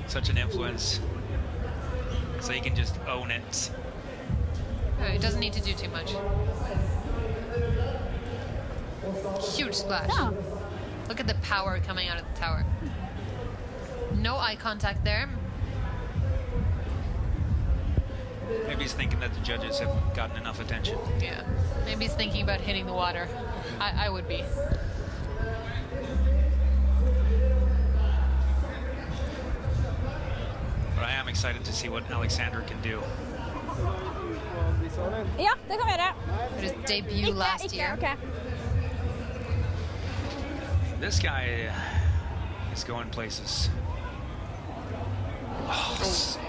Such an influence. So he can just own it. No, he doesn't need to do too much. Huge splash. Yeah. Look at the power coming out of the tower. No eye contact there. Maybe he's thinking that the judges have gotten enough attention. Yeah. Maybe he's thinking about hitting the water. I, I would be. But I am excited to see what Alexander can do. Ja, det kan vi gjøre. Debut last year. Okay. This guy is going places. Oh, oh,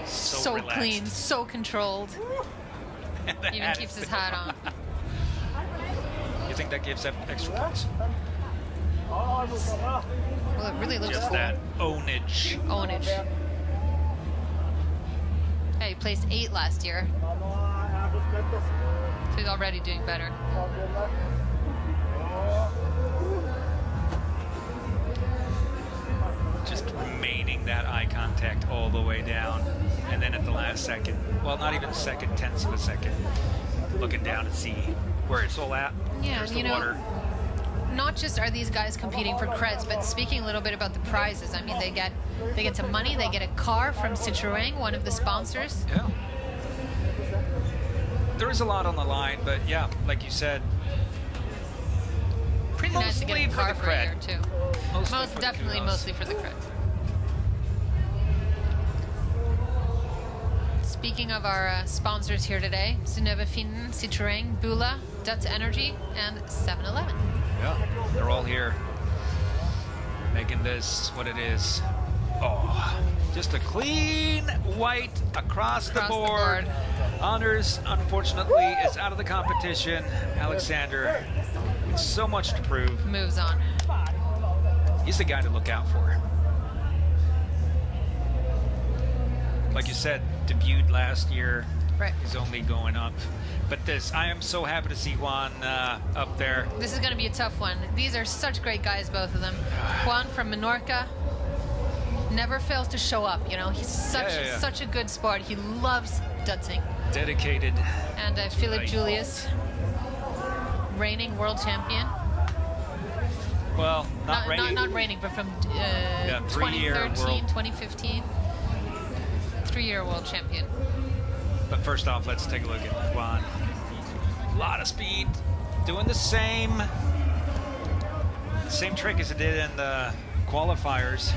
so so clean, so controlled. Even keeps his hat on. You think that gives extra points? Well, it really looks just cool. That ownage. Ownage. Yeah, he placed eight last year. So he's already doing better. Just remaining that eye contact all the way down. And then at the last second, well, not even a second, tenths of a second, looking down to see where it's all at. Yeah, there's the you know, water. Not just are these guys competing for creds, but speaking a little bit about the prizes. I mean, they get they get some money, they get a car from Citroën, one of the sponsors. Yeah. There is a lot on the line, but yeah, like you said, pretty nice to get a car for a year too. Mostly Most definitely, mostly for the creds. Speaking of our uh, sponsors here today, Synnøve Finden, Citroën, Pula, Dutse Energy, and seven eleven. Yeah, they're all here making this what it is. Oh, just a clean white across, across the board. The board. Anders, unfortunately, woo! Is out of the competition. Alexander, with so much to prove, moves on. He's the guy to look out for. Like you said, debuted last year. Right. He's only going up. But this, I am so happy to see Juan uh, up there. This is going to be a tough one. These are such great guys, both of them. Juan from Menorca never fails to show up, you know. He's such yeah, yeah, yeah. such a good sport. He loves dutzing. Dedicated. And uh, Philip Julius, reigning world champion. Well, not, not reigning. Not, not reigning, but from uh, yeah, twenty thirteen, twenty fifteen. Three-year world champion. But first off, let's take a look at Juan. A lot of speed, doing the same same trick as it did in the qualifiers.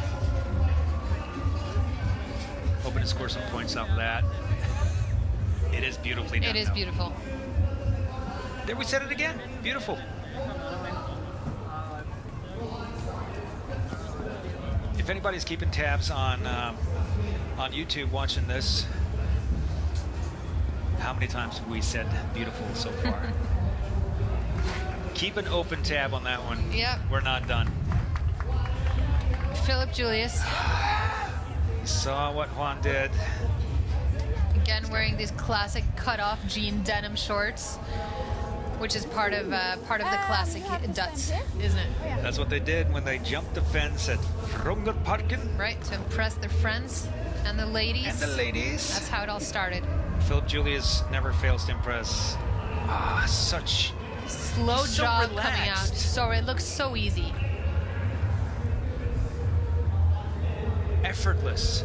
Hoping to score some points off of that. It is beautifully done. It is though. Beautiful. There we said it again. Beautiful. If anybody's keeping tabs on um, on YouTube watching this, how many times have we said beautiful so far? Keep an open tab on that one. Yep. We're not done. Philip Julius. Saw what Juan did. Again, wearing these classic cut-off jean denim shorts, which is part of uh, part of the classic um, Dutz, isn't it? That's what they did when they jumped the fence at Frognerparken. Right, to impress their friends and the ladies. And the ladies. That's how it all started. Philip Julius never fails to impress. Ah, such slow so job relaxed. Coming out. So it looks so easy. Effortless.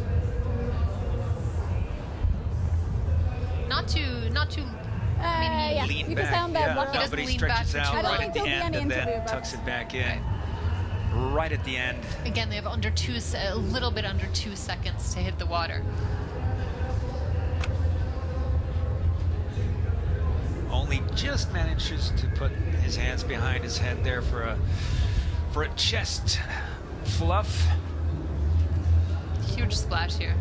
Not too, not too. Uh, I mean, he yeah. lean you back. Can yeah. He doesn't lean back. Out right at the end and then tucks it back in. Right. right at the end. Again, they have under two, a little bit under two seconds to hit the water. Only just manages to put his hands behind his head there for a for a chest fluff. Huge splash here.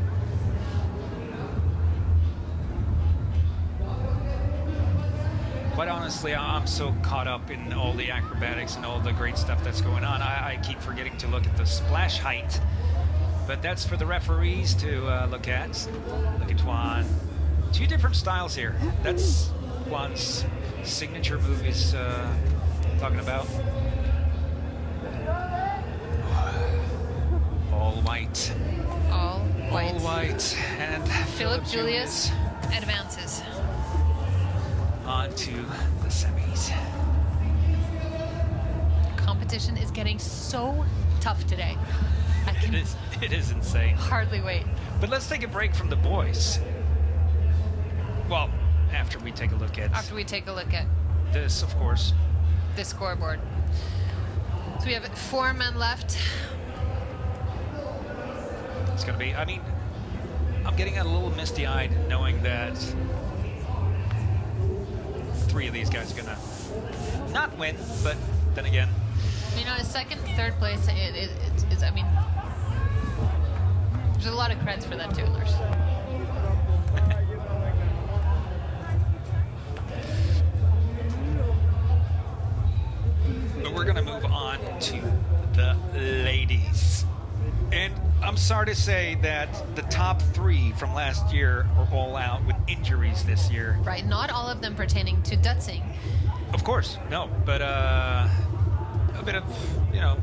Quite honestly, I'm so caught up in all the acrobatics and all the great stuff that's going on, I, I keep forgetting to look at the splash height. But that's for the referees to uh, look at. Look at Juan. Two different styles here. That's Juan's signature move he's uh, talking about. All white. All white. All white. And Philip Julius advances. On to the semis. Competition is getting so tough today. I can it, is, it is insane. Hardly wait. But let's take a break from the boys. Well, after we take a look at... After we take a look at... This, of course. The scoreboard. So we have four men left. It's going to be... I mean, I'm getting a little misty-eyed knowing that three of these guys are gonna not win, but then again, you know, second, third place it, it, it, is. I mean, there's a lot of creds for them too, Lars. But we're gonna move on to the ladies, and I'm sorry to say that the top three from last year are all out with injuries this year. Right, not all of them pertaining to Dutzing. Of course, no, but uh, a bit of, you know,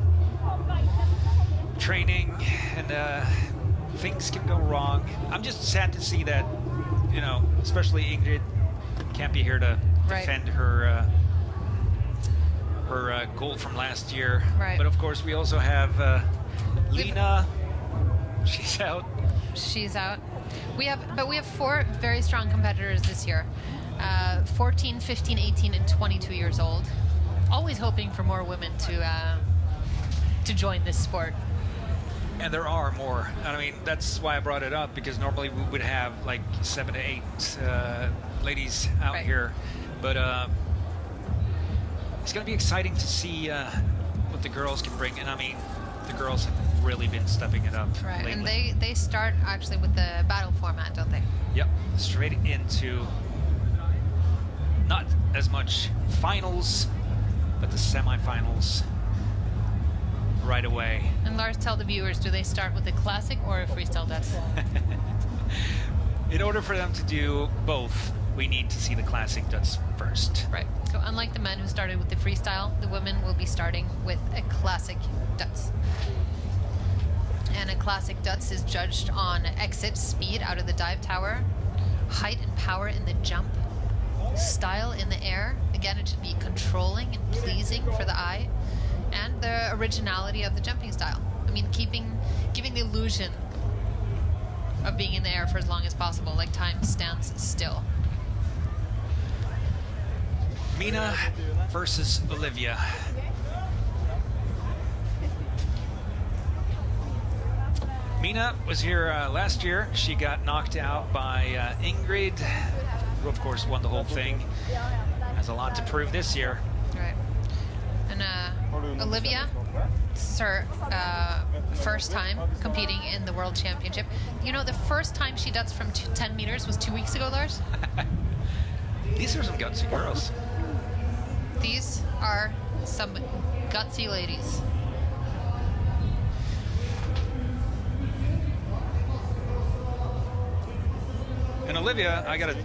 training and uh, things can go wrong. I'm just sad to see that, you know, especially Ingrid can't be here to right. defend her uh, her uh, goal from last year. Right. But of course, we also have uh, Lena. She's out. She's out. We have, but we have four very strong competitors this year. Uh, fourteen, fifteen, eighteen, and twenty-two years old. Always hoping for more women to uh, to join this sport. And there are more. I mean, that's why I brought it up, because normally we would have like seven to eight uh, ladies out right. here. But uh, it's going to be exciting to see uh, what the girls can bring. And I mean, the girls have really been stepping it up right. lately. And they, they start actually with the battle format, don't they? Yep, straight into... not as much finals, but the semifinals right away. And Lars, tell the viewers, do they start with a classic or a freestyle dance? In order for them to do both, we need to see the classic dance first. Right. So unlike the men who started with the freestyle, the women will be starting with a classic dance. And a classic dance is judged on exit speed out of the dive tower, height and power in the jump, style in the air. Again, it should be controlling and pleasing for the eye, and the originality of the jumping style. I mean, keeping giving the illusion of being in the air for as long as possible, like time stands still. Mina versus Olivia. Mina was here uh, last year. She got knocked out by uh, Ingrid, who of course won the whole thing. Has a lot to prove this year. Right. And uh, Olivia, sir, uh, first time competing in the World Championship. You know, the first time she does from two, ten meters was two weeks ago, Lars. These are some gutsy girls. These are some gutsy ladies. And Olivia, I gotta,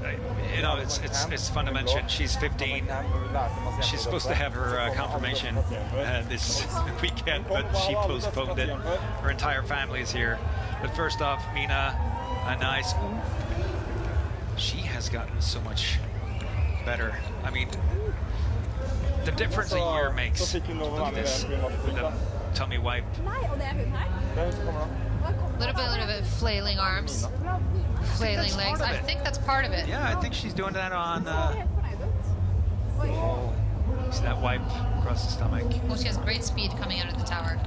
you know, it's it's it's fun to mention. She's fifteen. She's supposed to have her uh, confirmation uh, this weekend, but she postponed it. Her entire family is here. But first off, Mina, a nice. She has gotten so much better. I mean, the difference a year makes. Look at this. The tummy wipe. A little bit, little bit flailing arms, flailing legs. I think that's part of it. Yeah, I think she's doing that on... Uh, oh, so that wipe across the stomach. Well, she has great speed coming out of the tower.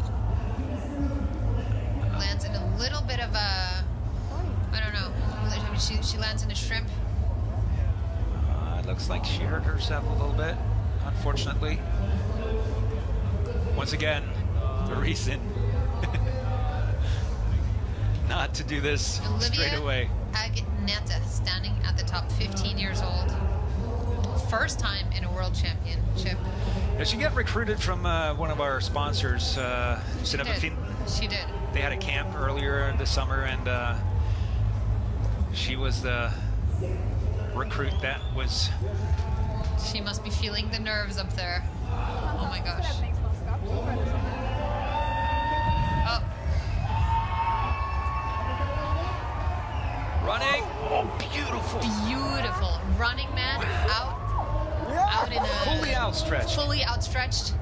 Lands in a little bit of a... I don't know. I mean, she, she lands in a shrimp. Uh, it looks like she hurt herself a little bit, unfortunately. Once again, the reason... not to do this Olivia straight away. Agneta, standing at the top, fifteen years old. First time in a world championship. Yeah, she got recruited from uh, one of our sponsors, uh, she did. she did. They had a camp earlier this summer, and uh, she was the recruit that was... She must be feeling the nerves up there. Oh my gosh. Oh. Running, oh, beautiful. Beautiful. Running man out, out in a... Fully outstretched. Fully outstretched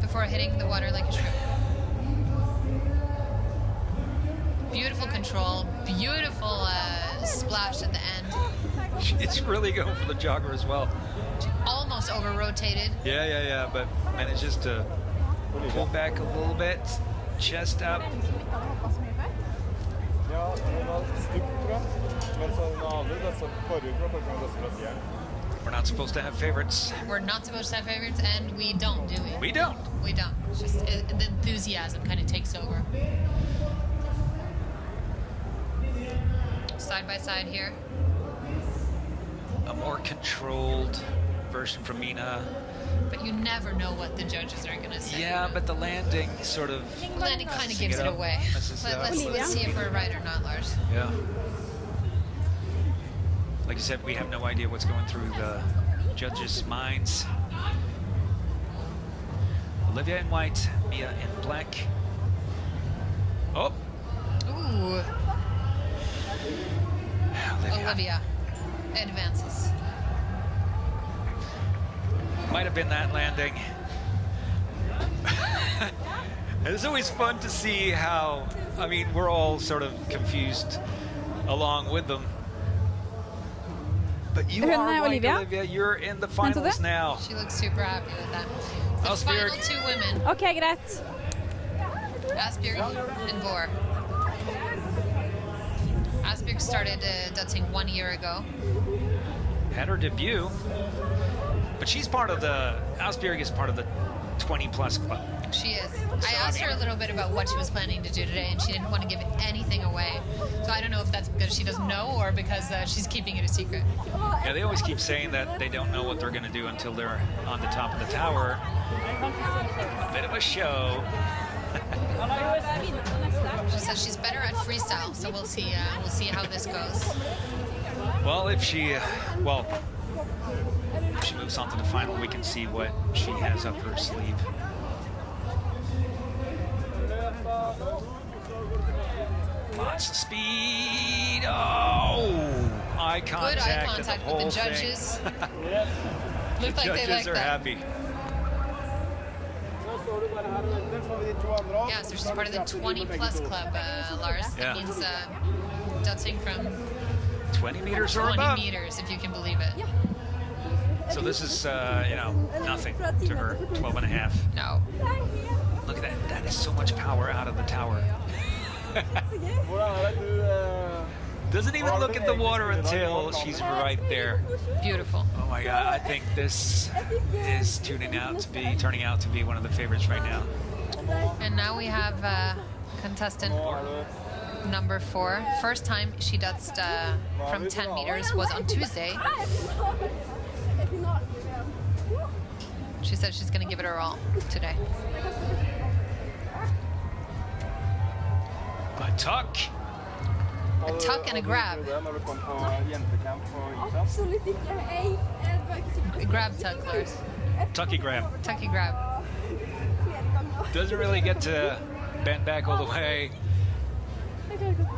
before hitting the water like a shrimp. Beautiful control, beautiful uh, splash at the end. It's really going for the jogger as well. She almost over-rotated. Yeah, yeah, yeah, but manages to pull back a little bit, chest up. We're not supposed to have favorites. We're not supposed to have favorites, and we don't, do we? We don't. We don't. It's just it, the enthusiasm kind of takes over. Side by side here. A more controlled version from Mina. But you never know what the judges are going to say. Yeah, but the landing sort of... The landing kind of gives it, it away. Misses, Let, uh, let's, let's see if we're right or not, Lars. Yeah. Like you said, we have no idea what's going through the judges' minds. Olivia in white, Mia in black. Oh! Ooh. Olivia. Olivia advances. Might have been that landing. It's always fun to see how, I mean, we're all sort of confused along with them. But you are like Olivia. Olivia, you're in the finals now. She looks super happy with that. The Asbjerg. Final two women. Okay, greit. Asbjerg and Boer. Asbjerg started uh, dancing one year ago. Had her debut. But she's part of the, Asbjerg is part of the twenty plus club. She is. So I asked her a little bit about what she was planning to do today, and she didn't want to give anything away. So I don't know if that's because she doesn't know or because uh, she's keeping it a secret. Yeah, they always keep saying that they don't know what they're going to do until they're on the top of the tower. A bit of a show. She says she's better at freestyle, so we'll see, uh, we'll see how this goes. Well, if she, uh, well... If she moves on to the final, we can see what she has up her sleeve. Lots of speed. Oh! Eye contact. Good eye contact the with the judges. the Looked like judges they like are that. happy. Yeah, so she's part of the twenty plus club, uh, Lars. That yeah. means uh, dancing from twenty meters or above. twenty meters, if you can believe it. Yeah. So this is, uh, you know, nothing to her, twelve and a half. No. Look at that. That is so much power out of the tower. Doesn't even look at the water until she's right there. Beautiful. Oh, my God. I think this is tuning out to be, turning out to be one of the favorites right now. And now we have uh, contestant Boer. Number four. First time she danced uh, from ten meters was on Tuesday. She said she's going to give it her all today. A tuck. A tuck and a grab. Grab tuck, Lars. Tucky grab. Tucky grab. Doesn't really get to bend back all the way.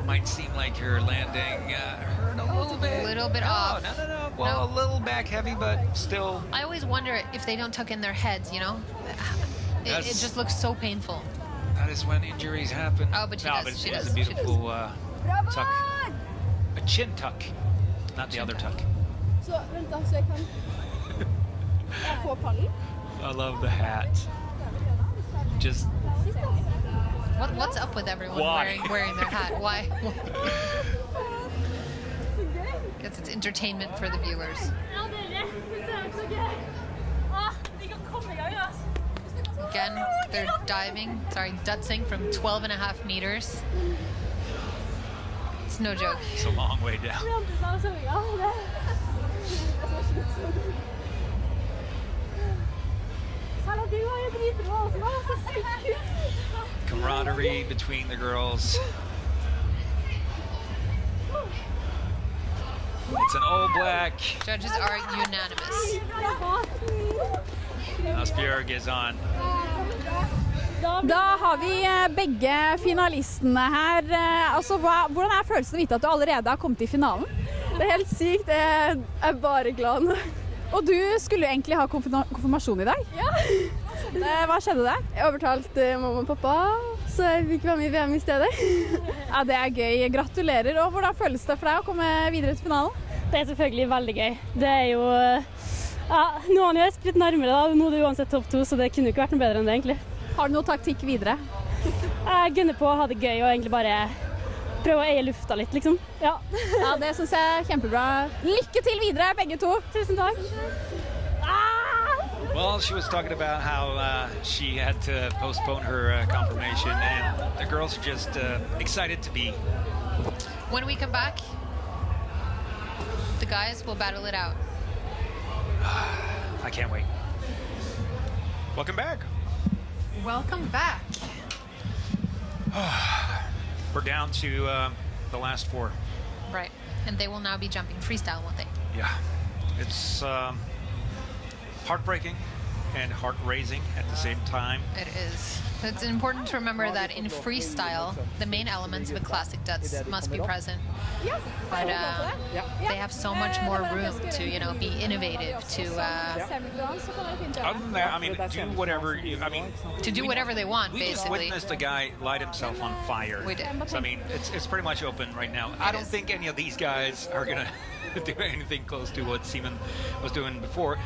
Might seem like her landing uh, hurt a little bit. A little bit no, off. No, no, no. Well, no. A little back heavy, but still. I always wonder if they don't tuck in their heads, you know? It, it just looks so painful. That is when injuries happen. Oh, but she no, does. But she does. a beautiful uh, tuck. A chin tuck. Not the chin other tuck. tuck. I love the hat. Just... What, what's up with everyone wearing, wearing their hat? Why? I guess it's entertainment for the viewers. Again, they're diving, sorry, dutzing from twelve and a half meters. It's no joke. It's a long way down. Camaraderie between the girls. It's an all black. Judges are unanimous. Asbjerg is on. Da har vi begge finalistene her. Altså, hva, hvordan er følelsen å vite at du allerede har kommet I finalen? Det er helt sykt. Jeg er bare glad nå. Og du skulle jo egentlig ha konfirmasjon I dag. Ja. Hva skjedde der? Jeg overtalte mamma og pappa, så jeg fikk være med I V M I stedet. Ja, det er gøy. Gratulerer. Og hvordan føles det for deg å komme videre til finalen? Det er selvfølgelig veldig gøy. Det er jo... Ja, nå har jeg blitt nærmere da. Nå er det uansett topp to, så det kunne ikke vært noe bedre enn det egentlig. Har du noe taktikk videre? Jeg gunner på å ha det gøy og egentlig bare prøve å eie lufta litt, liksom. Ja, ja det synes jeg er kjempebra. Lykke til videre, begge to. Tusen takk. Well, she was talking about how uh, she had to postpone her uh, confirmation, and the girls are just uh, excited to be. When we come back, the guys will battle it out. I can't wait. Welcome back. Welcome back. We're down to uh, the last four. Right, and they will now be jumping freestyle, won't they? Yeah, it's... Um, heartbreaking and heart-raising at the same time. It is. It's important to remember that in freestyle, the main elements of a classic døds must be present. But uh, they have so much more room to, you know, be innovative, to... Uh, Other than that, I mean, do whatever you... I mean... To do whatever they want, basically. We just witnessed a guy light himself on fire. We did. So, I mean, it's, it's pretty much open right now. I don't think any of these guys are going to do anything close to what Siemen was doing before.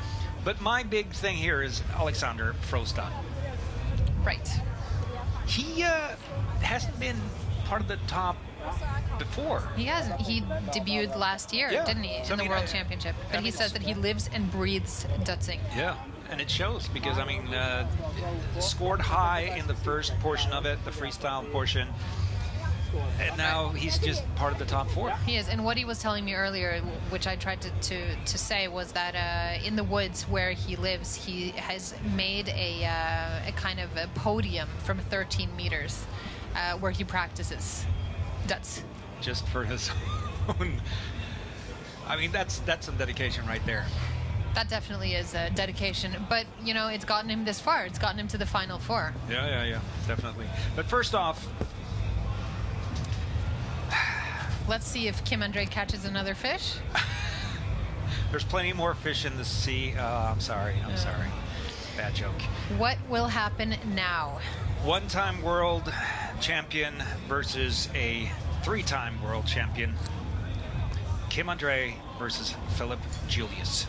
But my big thing here is Alexander Frøstad. Right. He uh, hasn't been part of the top before. He hasn't. He debuted last year, yeah. didn't he, so in I mean, the World I, Championship. But I mean, he says that he lives and breathes dødsing. Yeah, and it shows because, I mean, uh, scored high in the first portion of it, the freestyle portion. And now he's just part of the top four. He is, and what he was telling me earlier, which I tried to, to, to say, was that uh, in the woods where he lives, he has made a, uh, a kind of a podium from thirteen meters uh, where he practices døds. Just for his own... I mean, that's, that's some dedication right there. That definitely is a dedication, but, you know, it's gotten him this far. It's gotten him to the final four. Yeah, yeah, yeah, definitely. But first off... Let's see if Kim-André catches another fish. There's plenty more fish in the sea. Uh, I'm sorry, I'm uh, sorry. Bad joke. What will happen now? One-time world champion versus a three-time world champion. Kim-André versus Philip Julius.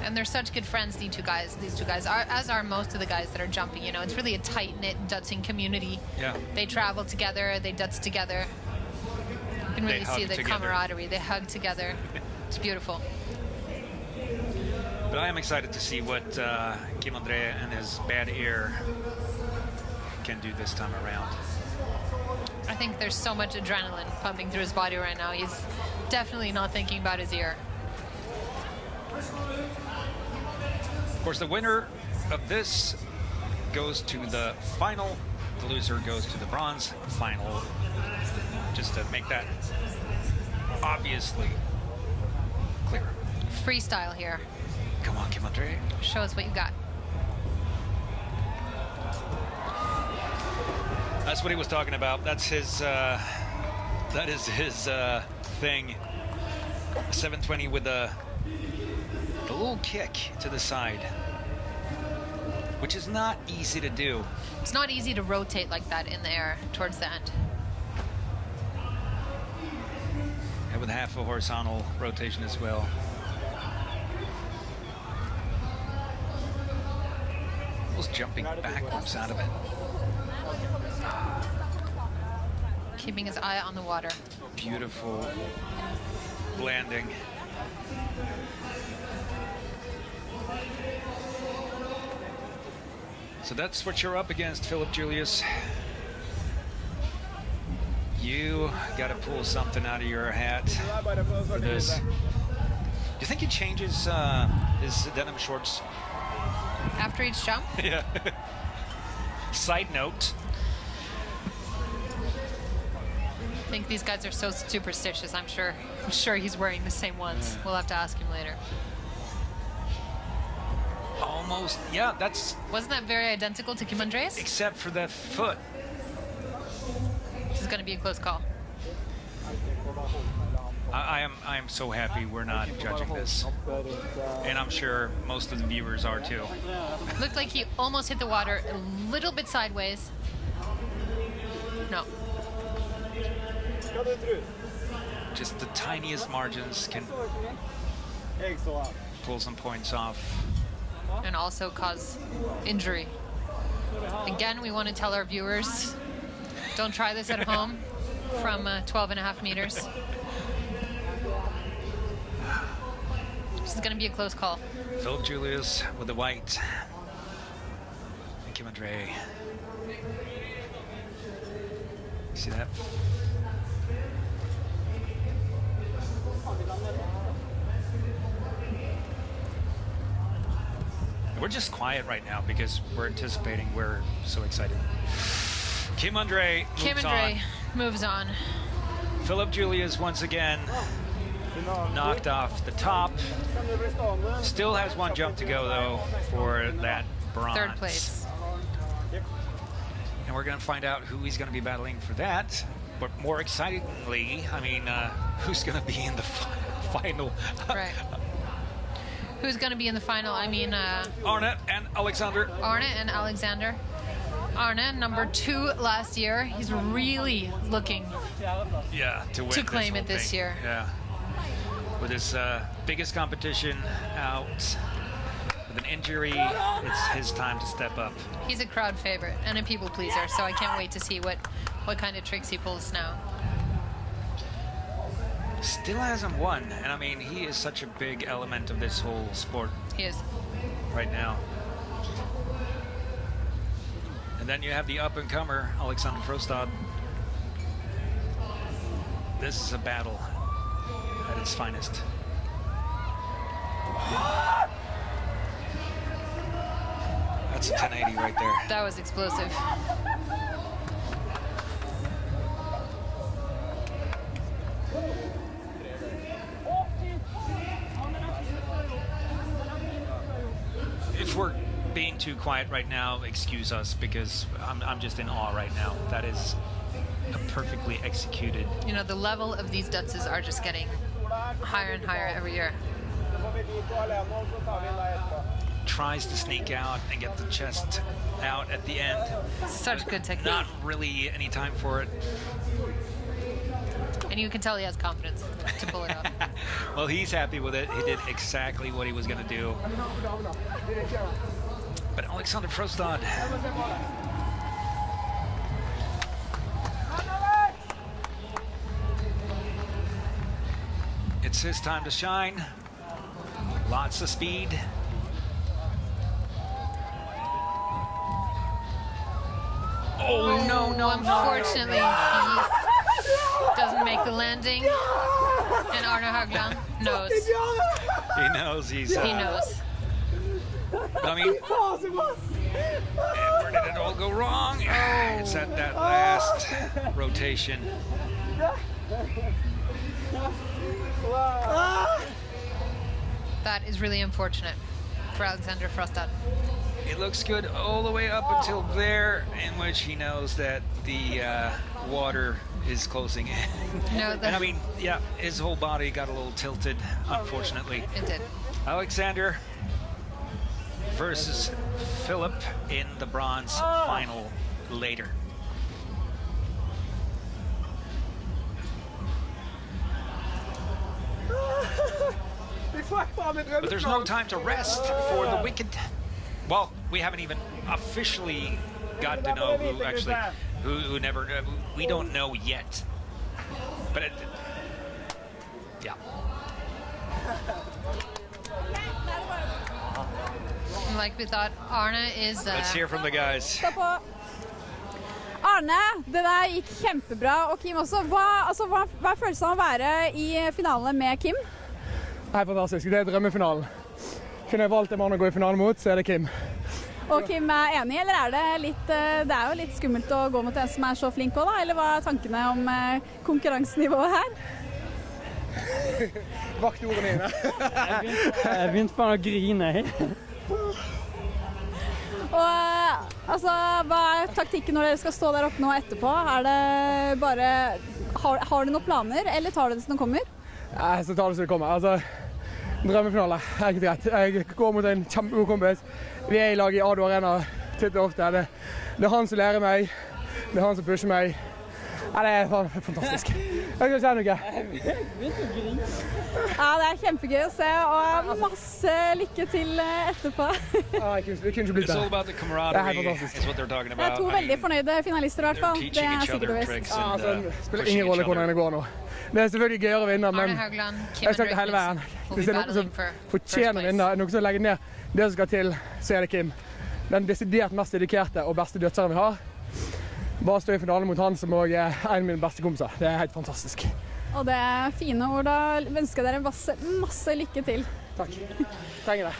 And they're such good friends, these two guys. These two guys are, as are most of the guys that are jumping. You know, it's really a tight-knit dødsing community. Yeah. They travel together. They døds together. You can really see the camaraderie. They hug together. It's beautiful. But I am excited to see what uh, Kim-André and his bad air can do this time around. I think there's so much adrenaline pumping through his body right now. He's definitely not thinking about his ear. Of course, the winner of this goes to the final. The loser goes to the bronze final. Just to make that obviously clear. Freestyle here. Come on, Kim-André. Show us what you got. That's what he was talking about. That's his. Uh, that is his uh, thing. seven twenty with a. A little kick to the side, which is not easy to do. It's not easy to rotate like that in the air towards the end. And with half a horizontal rotation as well. Almost jumping backwards out of it. Keeping his eye on the water. Beautiful landing. So that's what you're up against, Philip Julius. You gotta pull something out of your hat for this. Do you think he changes uh, his denim shorts? After each jump? Yeah. Side note. I think these guys are so superstitious, I'm sure. I'm sure he's wearing the same ones. We'll have to ask him later. Almost, yeah, that's... Wasn't that very identical to Kim-André's? Except for that foot. This is going to be a close call. I, I am I am so happy we're not judging this. And I'm sure most of the viewers are too. Looked like he almost hit the water a little bit sideways. No. Just the tiniest margins can pull some points off. And also cause injury. Again, we want to tell our viewers, don't try this at home from uh, twelve and a half meters. This is going to be a close call. Philip Julius with the white. Kim-André. See that? We're just quiet right now because we're anticipating. We're so excited. Kim-André moves Kim-André on. moves on. Philip Julius once again knocked off the top. Still has one jump to go though for that bronze. Third place. And we're going to find out who he's going to be battling for that. But more excitingly, I mean, uh, who's going to be in the final? Right. Who's going to be in the final? I mean, uh, Arne and Alexander. Arne and Alexander. Arne, number two last year. He's really looking. Yeah, to win. To claim it this year. Yeah. With his uh, biggest competition out with an injury, it's his time to step up. He's a crowd favorite and a people pleaser, so I can't wait to see what what kind of tricks he pulls now. Still hasn't won, and I mean, he is such a big element of this whole sport. He is. Right now. And then you have the up-and-comer, Alexander Frøstad. This is a battle at its finest. That's a ten eighty right there. That was explosive. If we're being too quiet right now, excuse us, because I'm, I'm just in awe right now. That is a perfectly executed. You know, the level of these Dutses are just getting higher and higher every year. Tries to sneak out and get the chest out at the end. Such good technique. Not really any time for it. And you can tell he has confidence to pull it off. Well, he's happy with it. He did exactly what he was going to do. But Alexander Frøstad, it's his time to shine. Lots of speed. Oh, no, no, unfortunately, no. He doesn't make the landing, and Arne Haugland knows. He knows he's. Uh, he knows. I mean, where did it all go wrong? Oh. It's at that last rotation. That is really unfortunate for Alexander Frøstad. It looks good all the way up until there, in which he knows that the uh, water is closing in. No, and I mean, yeah, his whole body got a little tilted, unfortunately. It did. Alexander versus Philip in the bronze oh. final later. But there's no time to rest for the wicked. Well, we haven't even officially got to know who actually, who, who never, uh, we don't know yet. But it, yeah. Like we thought, Arne is. Uh, Let's hear from the guys. Arne, det der gikk kjempebra, og Kim også. Hva, altså, hva, hva er følelsen av å være I finalen med Kim? Det er fantastisk. Det er drømmefinalen. Kunne jeg valgt en mann å gå I finalen mot, så er det Kim. Og Kim er enig, eller er det litt, det er jo litt skummelt å gå mot en som er så flink også da, eller hva er tankene om konkurransenivået her? Vakte ordene inne. Jeg begynte bare å grine. Og altså, hva er taktikken når dere skal stå der oppe nå etterpå? Er det bare, har, har du noen planer, eller tar du det som det kommer? Ja, så tar det som det kommer, altså. Drømmefinale, er ikke rett. Jeg går mot en kjempegod kompis. Vi er I lag I Ado Arena titt og ofte. Det, det er han som lærer meg, det er han som pusher meg. Ja, det er fantastisk. Jeg kan si noe. Ja, det er kjempegøy å se, og masse lykke til etterpå. It's all about the camaraderie is what they're talking about. Det er to veldig fornøyde finalister I hvert fall, det er sikkert og visst. Ja, altså, det spiller ingen rolle hvordan det går nå. Det er selvfølgelig gøyere å vinne, men jeg har sagt det hele veien. Hvis det er noen som fortjener å vinne, noen som legger ned det som skal til, så er det Kim. Den desidert mest dedikerte og beste dødseren vi har. Bare stå I finalen mot han som og en av mine beste kompiser. Det er helt fantastisk. Og det er fine ord, da ønsker dere masse, masse lykke til. Takk. Trenger det.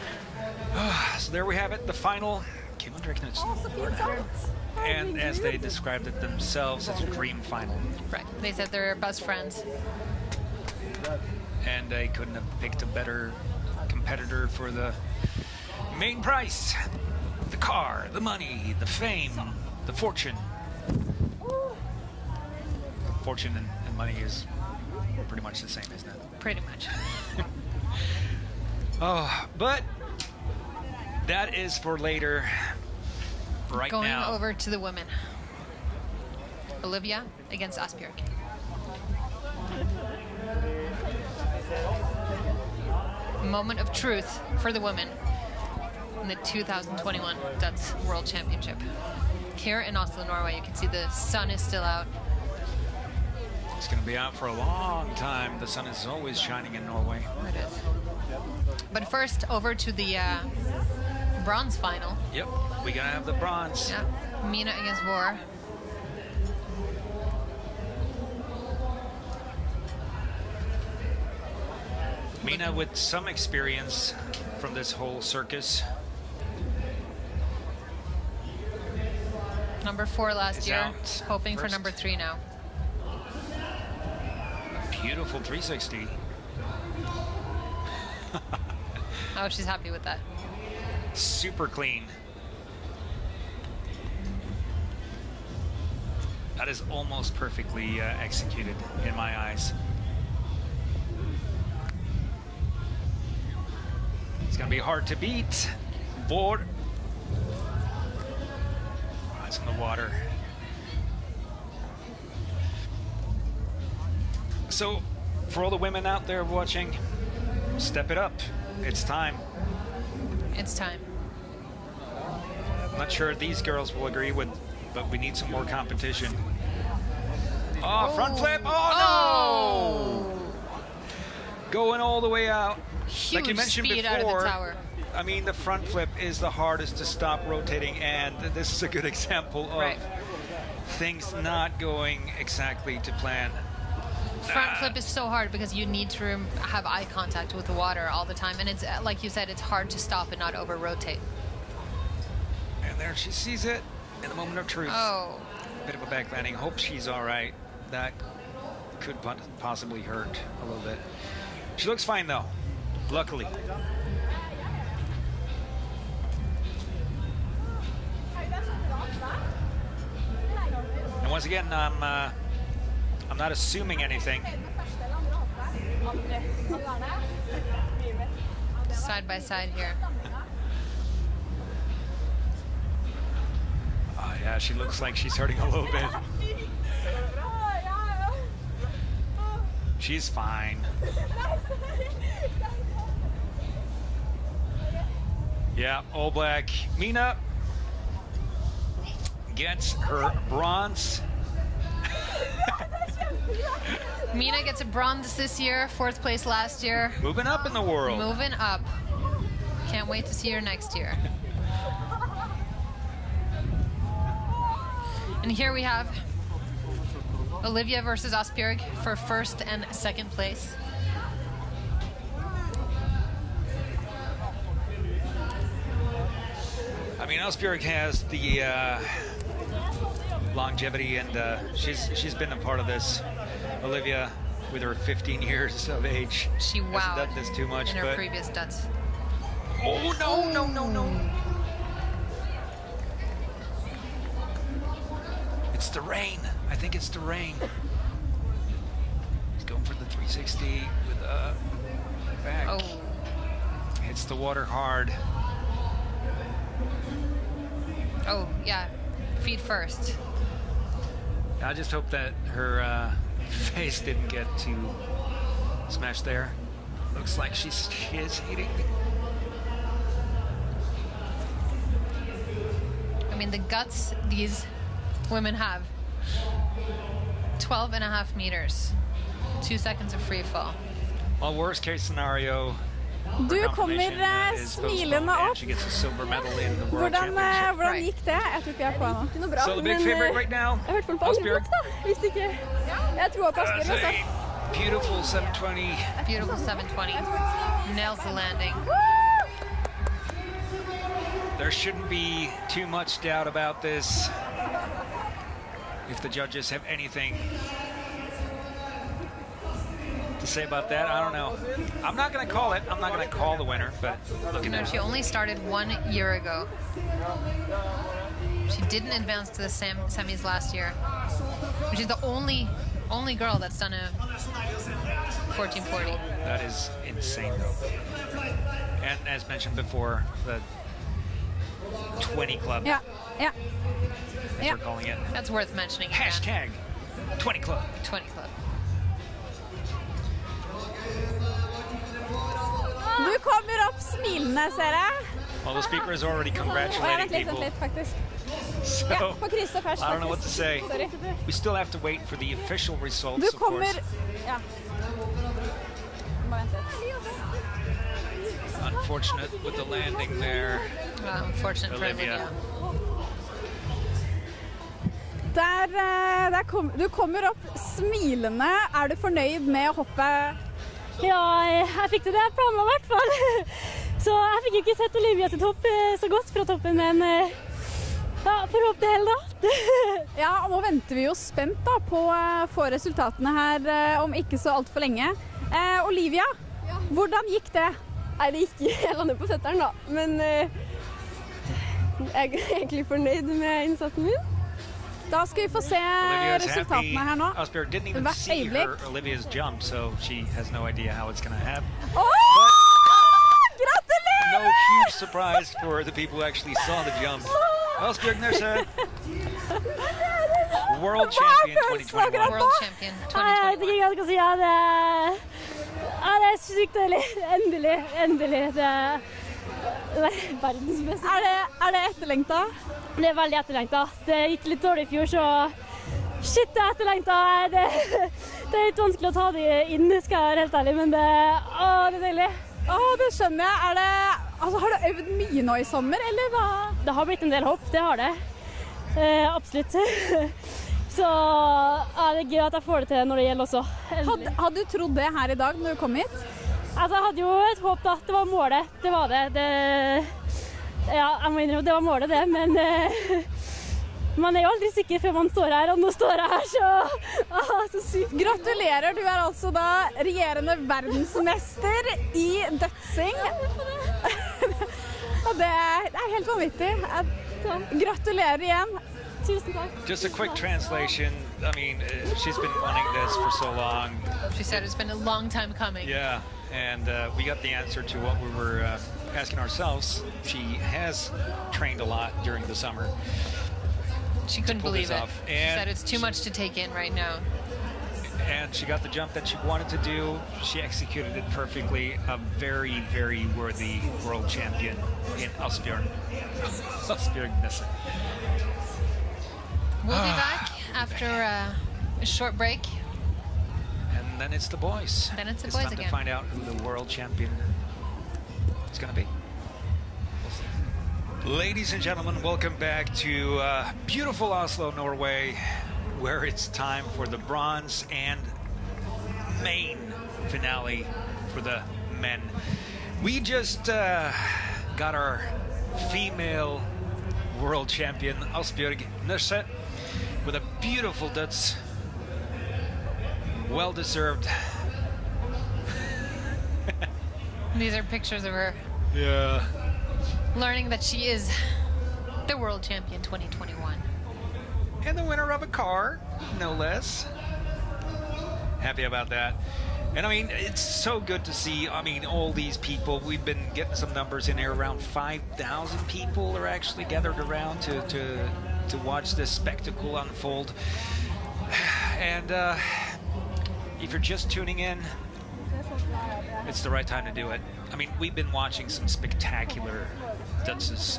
So there we have it, the final Kim-André Knutsen. Åh, så fint sant! And as they described it themselves, it's a dream final. Right, they said they're best friends. And they couldn't have picked a better competitor for the main prize. The car, the money, the fame, the fortune. Fortune and, and money is pretty much the same, isn't it? Pretty much. Oh, but that is for later. Right Going now. Going over to the women. Olivia against Åsberg. Moment of truth for the women in the two thousand twenty-one Dutch World Championship. Here in Oslo, Norway, you can see the sun is still out. It's going to be out for a long time. The sun is always shining in Norway. It is. But first, over to the uh, bronze final. Yep, we're going to have the bronze. Yep. Mina against Boer. Mina with some experience from this whole circus. Number four last year, out. Hoping first. For number three now. Beautiful three sixty. Oh, she's happy with that. Super clean. That is almost perfectly uh, executed in my eyes. It's going to be hard to beat. Boer. Eyes in the water. So, for all the women out there watching, step it up. It's time. It's time. I'm not sure these girls will agree with, but we need some more competition. Oh, oh. Front flip. Oh, no! Oh. Going all the way out. Huge like you mentioned speed before, out of the tower. I mean, the front flip is the hardest to stop rotating, and this is a good example of right. things not going exactly to plan. Front flip is so hard because you need to have eye contact with the water all the time, and it's like you said, it's hard to stop and not over rotate. And there she sees it in the moment of truth. Oh, bit of a back landing. Hope she's all right. That could possibly hurt a little bit. She looks fine though, luckily. And once again, I'm. Uh, I'm not assuming anything. Side by side here. Oh yeah, she looks like she's hurting a little bit. She's fine. Yeah, all black. Mina gets her bronze. Mina gets a bronze this year, fourth place last year. Moving up in the world. Moving up. Can't wait to see her next year. And here we have Olivia versus Åsberg for first and second place. I mean, Åsberg has the uh, longevity, and uh, she's she's been a part of this. Olivia, with her fifteen years of age, she wowed hasn't done this too much. In her but previous Dutch. Oh no no no no! It's the rain. I think it's the rain. He's going for the three sixty with a back. Oh. Hits the water hard. Oh yeah, feet first. I just hope that her. Uh, face didn't get to smash there. Looks like she's, she is eating. I mean, the guts these women have. twelve and a half meters. Two seconds of free fall. Well, worst case scenario, du kommer smilende opp. Hvordan, hvordan gikk det? Jeg tror ikke jeg er på henne. Noe bra, so men right now, jeg hørte på Åsberg da, hvis ikke. Jeg tror på Åsberg også. Beautiful seven twenty. Beautiful seven twenty. Nails the landing. There shouldn't be too much doubt about this. If the judges have anything to say about that, I don't know. I'm not going to call it. I'm not going to call the winner, but looking at it. No, she only started one year ago. She didn't advance to the sem semis last year. She's the only only girl that's done a fourteen forty. That is insane, though. And as mentioned before, the twenty club. Yeah, yeah. As yeah. We're calling it. That's worth mentioning. Hashtag again. twenty club. twenty club. Du kommer opp smilende, ser jeg. Well, the speaker is already congratulating people. So, I don't know what to say. We still have to wait for the official results, of course. Unfortunate with the landing there. Well, unfortunate for Olivia. Der, der kom, du kommer opp smilende. Er du fornøyd med hoppet? Ja, jeg fikk det det jeg planla I hvert fall. Så jeg fikk jo ikke sett Olivia sitt hopp så godt fra toppen, men ja, forhåpentlig heller da. Ja, og nå venter vi jo spent da på å få resultatene her om ikke så alt for lenge. Eh, Olivia, ja. Hvordan gikk det? Nei, det gikk jeg landet på setteren da, men eh, jeg er egentlig fornøyd med innsatsen min. Da skal vi få se resultatene her nå. Åsberg didn't even see her Olivia's jump, so she has no idea how it's going to happen. Oh! Gratulerer! No huge surprise for the people who actually saw the jump. Åsberg Knutsen, world champion twenty twenty-one. World champion twenty twenty-one. Ja, det er sykt deilig. Endelig, endelig. Verdens beste. Er det etterlengtet? Det er veldig etterlengt da. Det gikk litt dårlig I fjor, så shit, det er etterlengt da. Det, det er litt vanskelig å ta det inn, skal jeg være helt ærlig, men det, å, det er deilig. Å, det skjønner jeg. Er det, altså, har du øvd mye nå I sommer, eller hva? Det har blitt en del hopp, det har det. Eh, absolutt. Så ja, det er gøy at jeg får det til når det gjelder også. Hadde, hadde du trodd det her I dag når du kom hit? Altså, jeg hadde jo et håp da. Det var målet. Det var det. Det... Ja, jeg må innrømme at det var målet det, men uh, man er jo aldri sikker før man står her, og nå står jeg her, så, ah, så sykt. Gratulerer, du er altså da regjerende verdensmester I dødsing. Og det er helt vanvittig. Gratulerer igjen. Tusen takk. Just a quick translation. I mean, she's been wanting this for so long. She said it's been a long time coming. Yeah, and uh, we got the answer to what we were... Uh, asking ourselves, she has trained a lot during the summer. She couldn't believe it. She said it's too much to take in right now. And she got the jump that she wanted to do. She executed it perfectly. A very, very worthy world champion in Åsberg. Åsberg Knutsen. We'll be back after uh, a short break. And then it's the boys. Then it's the boys again. It's time to find out who the world champion is. It's going to be. We'll see. Ladies and gentlemen, welcome back to uh, beautiful Oslo, Norway, where it's time for the bronze and main finale for the men. We just uh, got our female world champion, Åsberg Knutsen, with a beautiful Dutch, well-deserved. These are pictures of her. Yeah. Learning that she is the world champion twenty twenty-one. And the winner of a car, no less. Happy about that. And I mean, it's so good to see, I mean, all these people. We've been getting some numbers in here. Around five thousand people are actually gathered around to, to, to watch this spectacle unfold. And, uh... If you're just tuning in, it's the right time to do it. I mean, we've been watching some spectacular Dutses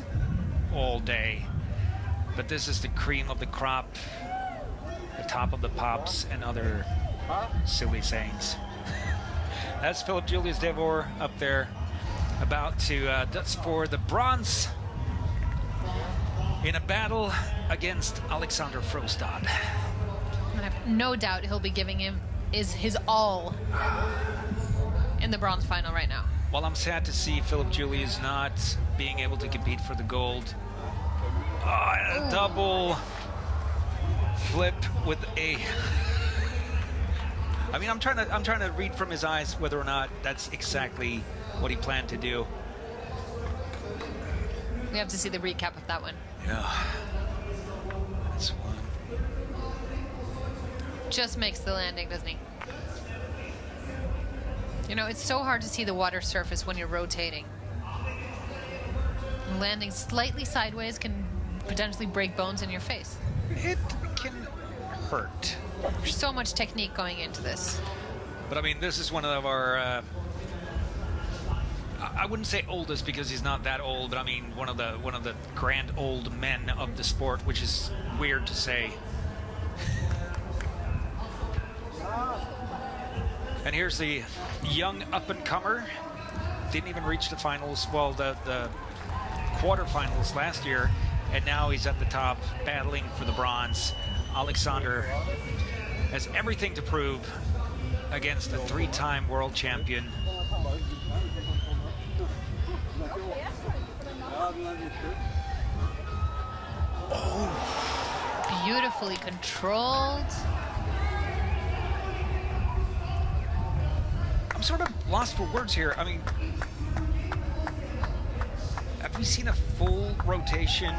all day, but this is the cream of the crop, the top of the pops, and other silly sayings. That's Philip Julius de Boer up there, about to uh, Dutz for the bronze in a battle against Alexander Frøstad. I have no doubt he'll be giving him is his all in the bronze final right now. Well, I'm sad to see Philip Julius not being able to compete for the gold. Oh, and a double flip with a... I mean, I'm trying to I'm trying to read from his eyes whether or not that's exactly what he planned to do. We have to see the recap of that one. Yeah. That's one. Just makes the landing, doesn't he? You know, it's so hard to see the water surface when you're rotating. Landing slightly sideways can potentially break bones in your face. It can hurt. There's so much technique going into this. But I mean, this is one of our, uh, I wouldn't say oldest because he's not that old, but I mean, one of the one of the grand old men of the sport, which is weird to say. And here's the young up-and-comer. Didn't even reach the finals, well, the, the quarterfinals last year, and now he's at the top battling for the bronze. Alexander has everything to prove against a three-time world champion. Oh. Beautifully controlled. I'm sort of lost for words here. I mean, have we seen a full rotation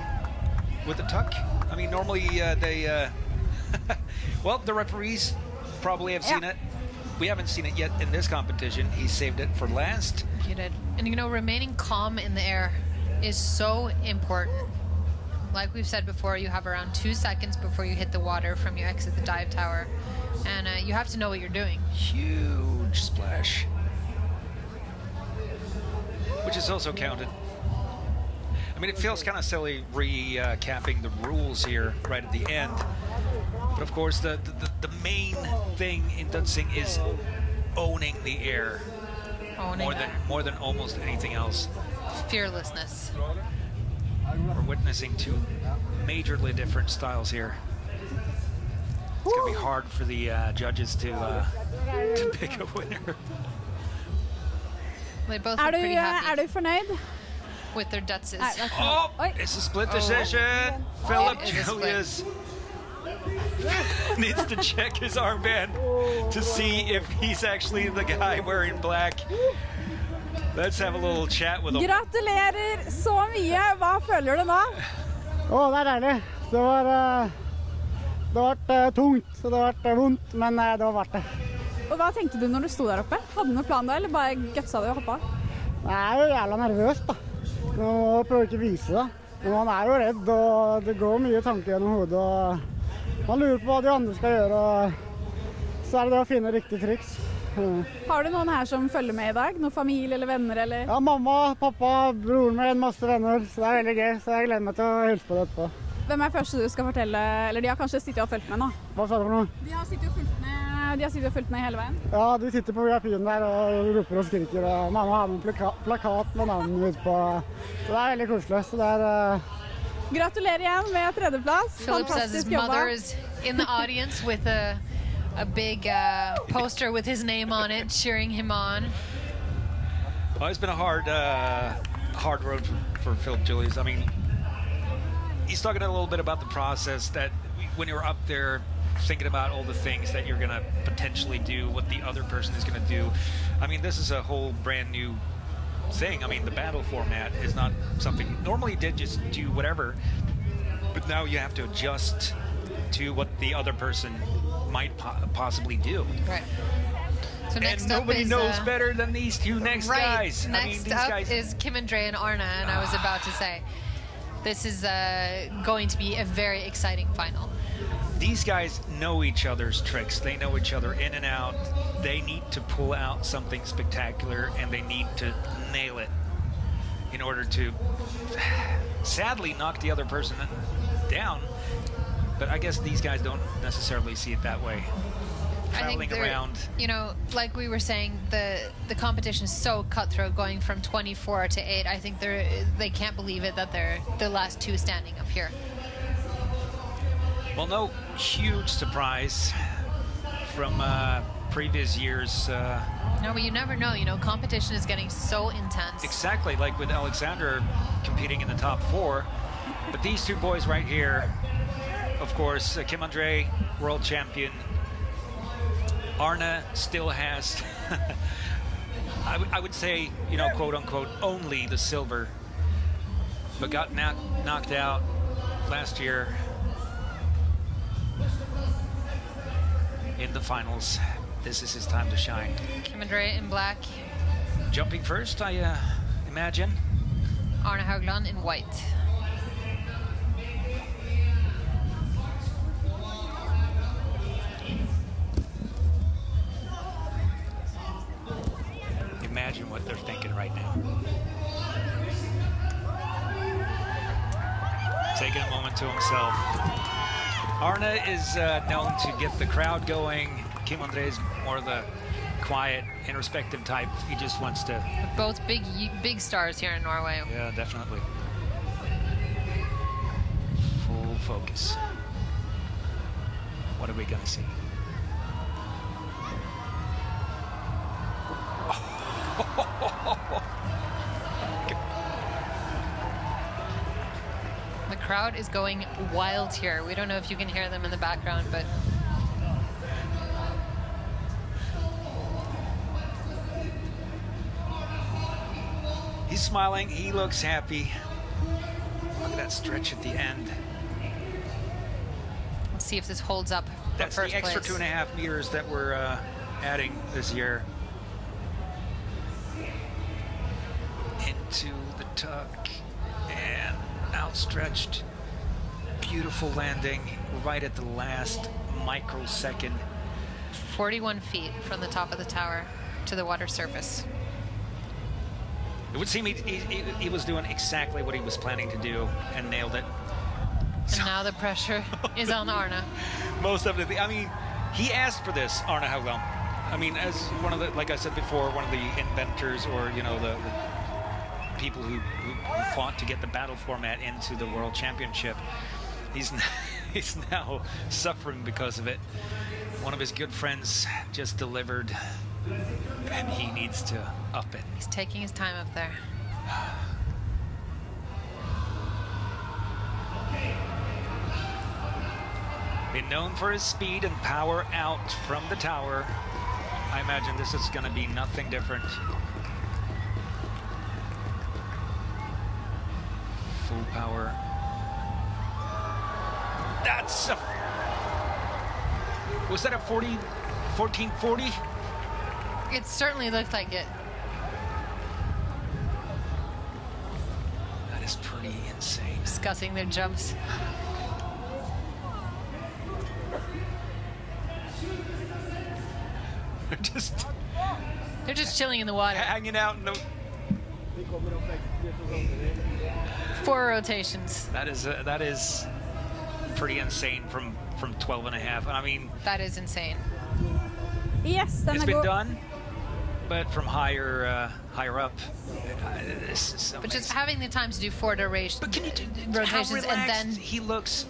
with a tuck? I mean, normally uh, they, uh, well, the referees probably have yeah. seen it. We haven't seen it yet in this competition. He saved it for last. You did. And you know, remaining calm in the air is so important. Like we've said before, you have around two seconds before you hit the water from your exit the dive tower. And uh, you have to know what you're doing. Huge splash. Which is also counted. I mean, it feels kind of silly recapping the rules here right at the end. But of course, the, the, the main thing in Dutsing is owning the air. Owning more than more than almost anything else. Fearlessness. We're witnessing two majorly different styles here. It's going to be hard for the uh, judges to, uh, to pick a winner. They both are pretty happy. Are you fornøyd? With their Dutses. Oh, it's a split decision. Oh. Philip Julius needs to check his armband to see if he's actually the guy wearing black. Let's have a little chat with him. Gratulerer så mye. Hva føler du nå? Åh, det er deilig. Det var, det var tungt, så det var vondt, men det var verdt det. Og hva tenkte du når du stod der oppe? Hadde du noen plan da, eller bare gutsa du og hoppa? Nei, jeg var jævla nervøs da. Nå prøver jeg ikke å vise det. Men man er jo redd, og det går mye tanker gjennom hodet, og man lurer på hva de andre skal gjøre, og så er det det å finne riktig triks. Har du noen her som følger med i dag? Noen familie eller venner? Eller? Ja, mamma, pappa, broren min, masse venner, så det er veldig gøy, så jeg gleder meg til å hilse på det etterpå. Hvem er første du skal fortelle, eller de har kanskje sittet og fulgt med nå? Hva sa du for noe? De har sittet og fulgt med. De har sittet og fulgt med hele veien? Ja, de sitter på V I P-en der og roper og skriker. Mamma har med en plakat med navnet ut på. Så det er veldig koselig. Gratulerer igjen med tredjeplass. Philip says his mother is in the audience with a, a big uh, poster with his name on it, cheering him on. Well, it's been a hard, uh, hard road for, for Philip Julius. I mean, he's talking a little bit about the process that when you were up there, thinking about all the things that you're going to potentially do, what the other person is going to do. I mean, this is a whole brand new thing. I mean, the battle format is not something normally you did, just do whatever, but now you have to adjust to what the other person might po possibly do. Right. So next and up nobody is, knows uh, better than these two next right. guys. Next I mean, these up guys is Kim-André and Arne, and ah. I was about to say, this is uh, going to be a very exciting final. These guys know each other's tricks. They know each other in and out. They need to pull out something spectacular, and they need to nail it in order to sadly knock the other person down. But I guess these guys don't necessarily see it that way. Traveling around. You know, like we were saying, the the competition is so cutthroat, going from twenty-four to eight. I think they're they can't believe it that they're the last two standing up here. Well, no huge surprise from uh, previous years. Uh, no, but you never know. You know, competition is getting so intense. Exactly, like with Alexander competing in the top four. But these two boys right here, of course, uh, Kim-André, world champion. Arne still has, I, w I would say, you know, quote unquote, only the silver, but got knock knocked out last year in the finals. This is his time to shine. Kim-André in black. Jumping first, I uh, imagine. Arne Haugland in white. Imagine what they're thinking right now. Taking a moment to himself. Arne is uh, known to get the crowd going. Kim-André is more the quiet, introspective type. He just wants to... Both big big stars here in Norway. Yeah, definitely. Full focus. What are we going to see? The crowd is going wild here. We don't know if you can hear them in the background, but he's smiling. He looks happy. Look at that stretch at the end. Let's see if this holds up. That's the extra two and a half meters that we're uh, adding this year. To the tuck and outstretched, beautiful landing right at the last microsecond. forty-one feet from the top of the tower to the water surface. It would seem he, he, he was doing exactly what he was planning to do and nailed it. And so now the pressure is on Arne. Most of the, I mean, he asked for this, Arne Haugland. I mean, as one of the, like I said before, one of the inventors or, you know, the, the people who, who, who fought to get the battle format into the World Championship. He's, n he's now suffering because of it. One of his good friends just delivered, and he needs to up it. He's taking his time up there. Been known for his speed and power out from the tower. I imagine this is going to be nothing different. Full power. That's a... Was that a forty, fourteen forty? It certainly looked like it. That is pretty insane. Discussing their jumps. They're just... They're just chilling in the water. Hanging out in the... Four rotations. That is uh, that is pretty insane from from twelve and a half. I mean, that is insane. Yes, it's been done, but from higher uh, higher up. Uh, this is but just having the time to do four durations. But can you do rotations and then he looks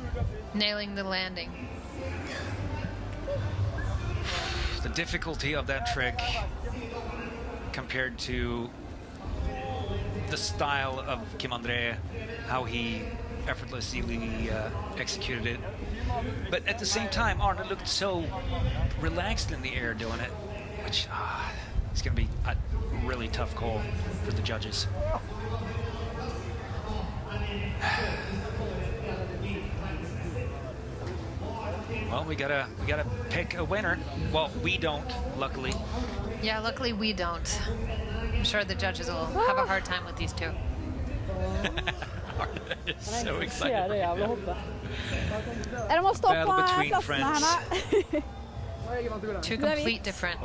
nailing the landing. The difficulty of that trick compared to the style of Kim-André, how he effortlessly uh, executed it. But at the same time, Arne looked so relaxed in the air doing it, which ah, it's going to be a really tough call for the judges. Well, we gotta we gotta pick a winner. Well, we don't, luckily. Yeah, luckily we don't. I'm sure the judges will have a hard time with these two. So excited. Battle between friends. Two complete different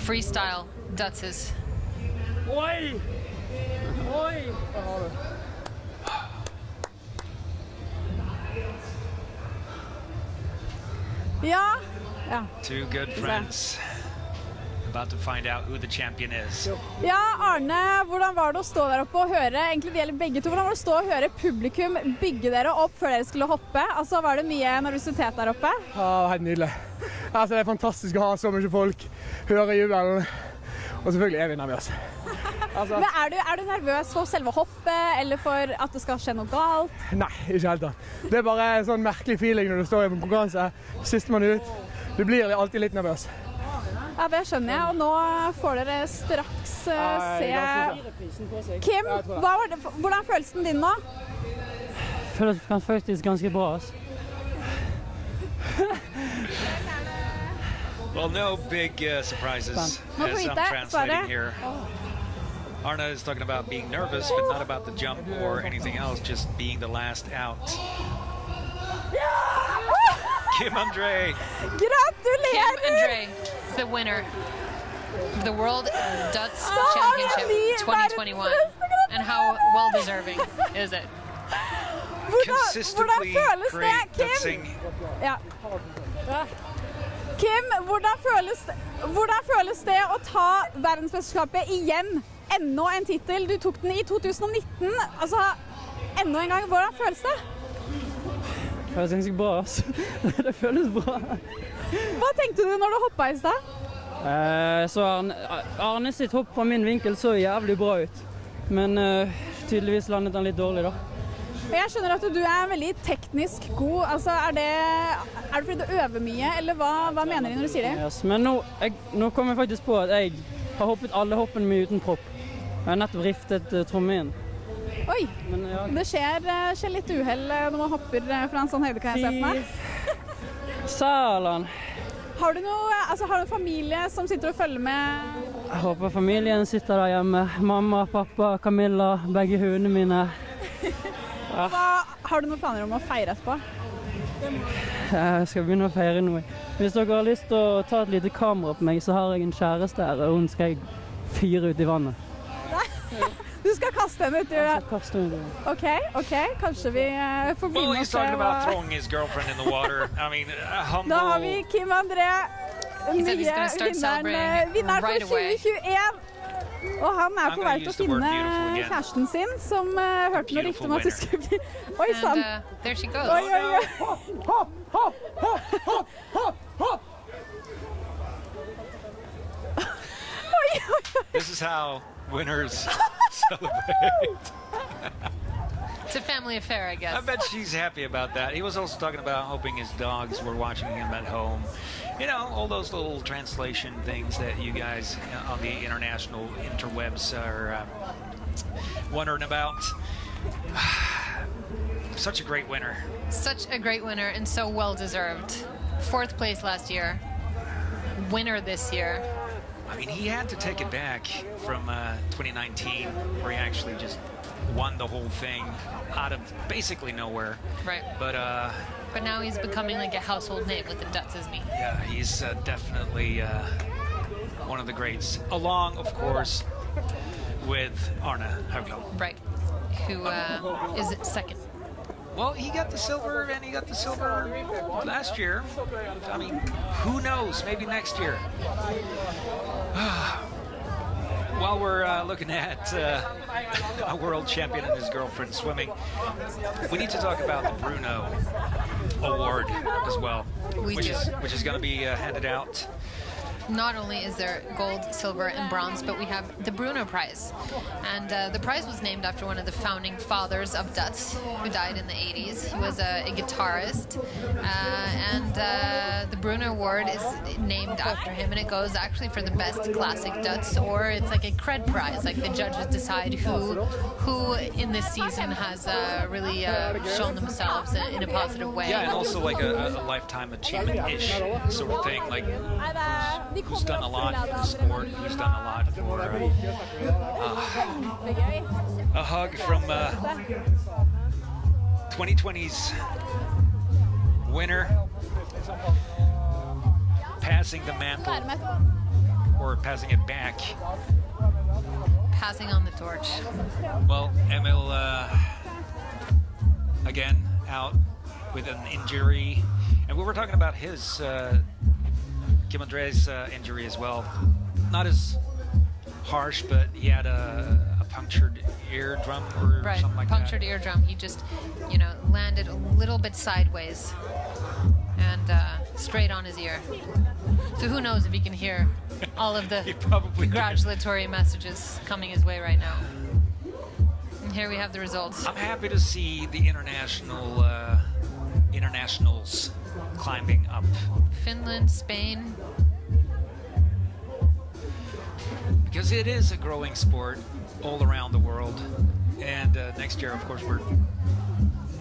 freestyle Dutses. Oi! Oi! Yeah. Yeah. Two good friends. About to find out who the champion is. Ja, Arne, hvordan var det å stå der oppe og høre, egentlig det gjelder begge to, hvordan var det å stå og høre publikum bygge dere opp før dere skulle hoppe? Altså, var det mye nervøsitet der oppe? Ja, det var helt nydelig. Altså, det er fantastisk å ha så mye folk, høre jubelen, og selvfølgelig er vi nervøs. Altså, men er du, er du nervøs for selve hoppet, eller for at det skal skje noe galt? Nei, ikke helt da. Det er bare en sånn merkelig feeling når du står i en konkurranse, siste man ut, du blir alltid litt nervøs. Ja, det skjønner jeg, og nå får dere straks se Kim. Hvordan er følelsen din nå? Følelsen faktisk ganske bra, altså. Well, no big uh, surprises as I'm translating here. Arne is talking about being nervous, but not about the jump or anything else, just being the last out. Kim-André. Kim-André, the winner of the World Dutch Championship twenty twenty-one. And how well-deserving is it? Consistently great dancing. Kim, hvordan føles det å ta verdensmesterskapet igjen? Enda en titel, du tok den i to tusen og nitten. Altså, enda en gang, hvordan føles det? Det føles ganske bra, altså. Det føles bra. Hva tenkte du når du hoppet i sted? Så Arne sitt hopp fra min vinkel så jævlig bra ut. Men tydeligvis landet han litt dårlig da. Jeg skjønner at du er veldig teknisk god. Altså, er det fordi du øver mye, eller hva mener du når du sier det? Men nå kom jeg faktisk på at jeg har hoppet alle hoppene mye uten propp. Jeg har nettopp riftet trommen. Oi, det skjer litt uhell når man hopper fra en sånn høyde, kan jeg se på meg. Salen. Har du noen familie som sitter og følger med? Jeg håper familien sitter der hjemme. Mamma, pappa, Camilla, begge hundene mine. Har du noen planer om å feire etterpå? Jeg skal begynne å feire noe. Hvis dere har lyst til å ta et lite kamera på meg, så har jeg en kjæreste her, og hun skal jeg fyre ut i vannet. Du skal kaste henne ut, du. Jeg skal kaste henne ut. Ok, ok. Kanskje vi får bli med oss. Da har vi Kim-André, nye vinneren for tjue tjueen. Og han er på vei til å finne kjæresten sin, som hørte noe riktig om at du skulle bli... Oi, sann! Oi, oi, oi! Hopp, hopp, hopp, hopp, hopp, hopp, hopp! Oi, oi, oi! This is how winners celebrate. It's a family affair, I guess. I bet she's happy about that. He was also talking about hoping his dogs were watching him at home. You know, all those little translation things that you guys on the international interwebs are uh, wondering about. Such a great winner. Such a great winner and so well-deserved. Fourth place last year. Winner this year. I mean, he had to take it back from uh, twenty nineteen, where he actually just won the whole thing out of basically nowhere. Right. But uh, but now he's becoming like a household name with the Dutz, isn't he? Yeah, he's uh, definitely uh, one of the greats. Along, of course, with Arne Haugland. Right. Who uh, is second. Well, he got the silver, and he got the silver last year. I mean, who knows? Maybe next year. While we're uh, looking at uh, a world champion and his girlfriend swimming, we need to talk about the Bruno Award as well, we which do. is which is going to be uh, handed out. Not only is there gold, silver, and bronze, but we have the Bruno Prize. And uh, the prize was named after one of the founding fathers of Dutz, who died in the eighties. He was a, a guitarist. Uh, and uh, the Bruno Award is named after him, and it goes actually for the best classic Dutz, or it's like a cred prize. Like the judges decide who who in this season has uh, really uh, shown themselves in, in a positive way. Yeah, and also like a, a lifetime achievement-ish sort of thing. Like. He's done a lot for the sport. He's done a lot for uh, uh, a hug from uh, twenty twenty's winner, passing the mantle, or passing it back. Passing on the torch. Well, Emil, uh, again, out with an injury. And we were talking about his, uh, Kim-André's uh, injury as well. Not as harsh, but he had a, a punctured eardrum or right. something like punctured that. Punctured eardrum. He just, you know, landed a little bit sideways and uh, straight on his ear. So who knows if he can hear all of the congratulatory did. messages coming his way right now. And here we have the results. I'm happy to see the international uh, internationals climbing up. Finland, Spain. Because it is a growing sport all around the world. And uh, next year, of course, we're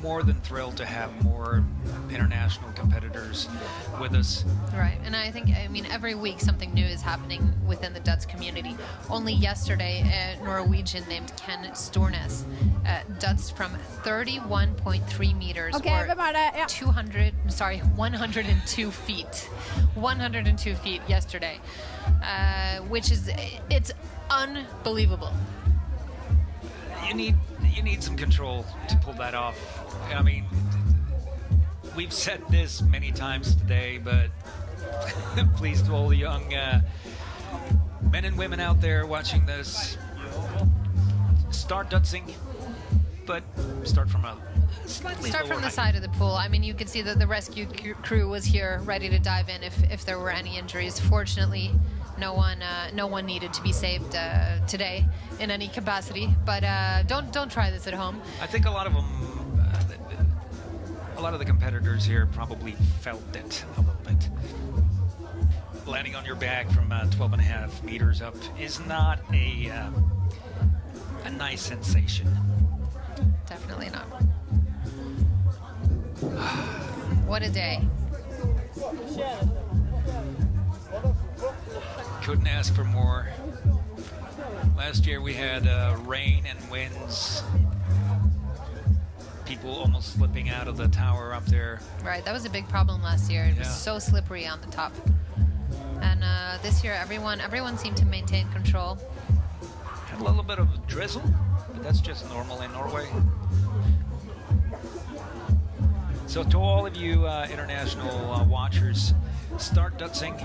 more than thrilled to have more international competitors with us. Right, and I think, I mean, every week something new is happening within the Dutch community. Only yesterday, a Norwegian named Ken Stornes uh, Dutch from thirty-one point three meters, okay, or yeah. two hundred, sorry, one hundred two feet. one hundred two feet yesterday, uh, which is, it's unbelievable. You need, you need some control to pull that off. I mean, we've said this many times today, but please to all the young uh, men and women out there watching this, start dutzing, but start from a slightly Start from the height. side of the pool. I mean, you can see that the rescue crew was here ready to dive in if, if there were any injuries. Fortunately, No one, uh, no one needed to be saved uh, today in any capacity. But uh, don't, don't try this at home. I think a lot of them, uh, a lot of the competitors here probably felt it a little bit. Landing on your back from uh, twelve and a half meters up is not a uh, a nice sensation. Definitely not. What a day. Couldn't ask for more. Last year we had uh, rain and winds. People almost slipping out of the tower up there. Right, that was a big problem last year. It yeah. was so slippery on the top. And uh, this year everyone everyone seemed to maintain control. Had a little bit of drizzle, but that's just normal in Norway. So to all of you uh, international uh, watchers, start dutzing.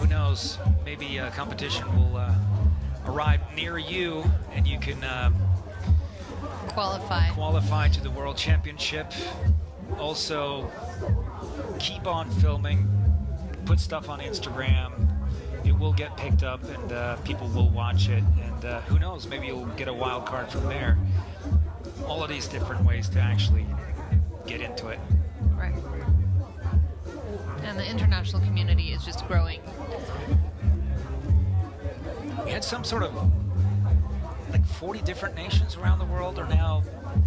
Who knows, maybe a competition will uh, arrive near you and you can uh, qualify. qualify to the World Championship. Also, keep on filming, put stuff on Instagram. It will get picked up and uh, people will watch it. And uh, who knows, maybe you'll get a wild card from there. All of these different ways to actually get into it. Right. And the international community is just growing. We had some sort of like forty different nations around the world are now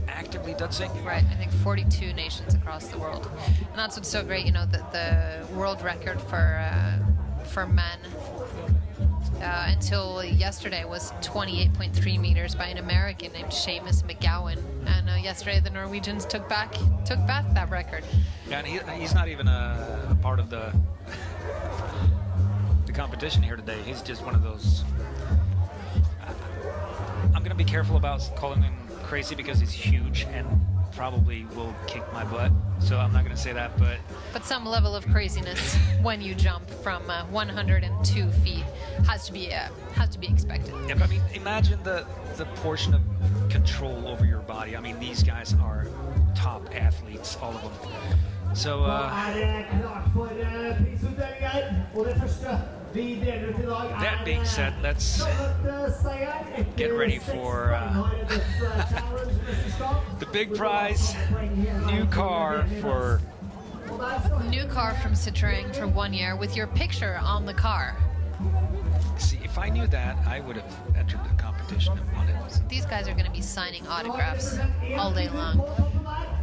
actively dutzing. Right, I think forty-two nations across the world. And that's what's so great, you know, that the world record for uh, for men uh, until yesterday was twenty-eight point three meters by an American named Seamus McGowan. And uh, yesterday the Norwegians took back took back that record. Yeah, and he, he's not even a, a part of the the competition here today. He's just one of those. Uh, I'm going to be careful about calling him crazy because he's huge and probably will kick my butt. So I'm not going to say that, but but some level of craziness when you jump from uh, one hundred two feet has to be uh, has to be expected. Yeah, but I mean, imagine the the portion of control over your body. I mean, these guys are top athletes, all of them. So, uh, that being said, let's get ready for uh, the big prize, new car for... New car from Citroën for one year with your picture on the car. See, if I knew that, I would have entered the competition and won it. These guys are going to be signing autographs all day long.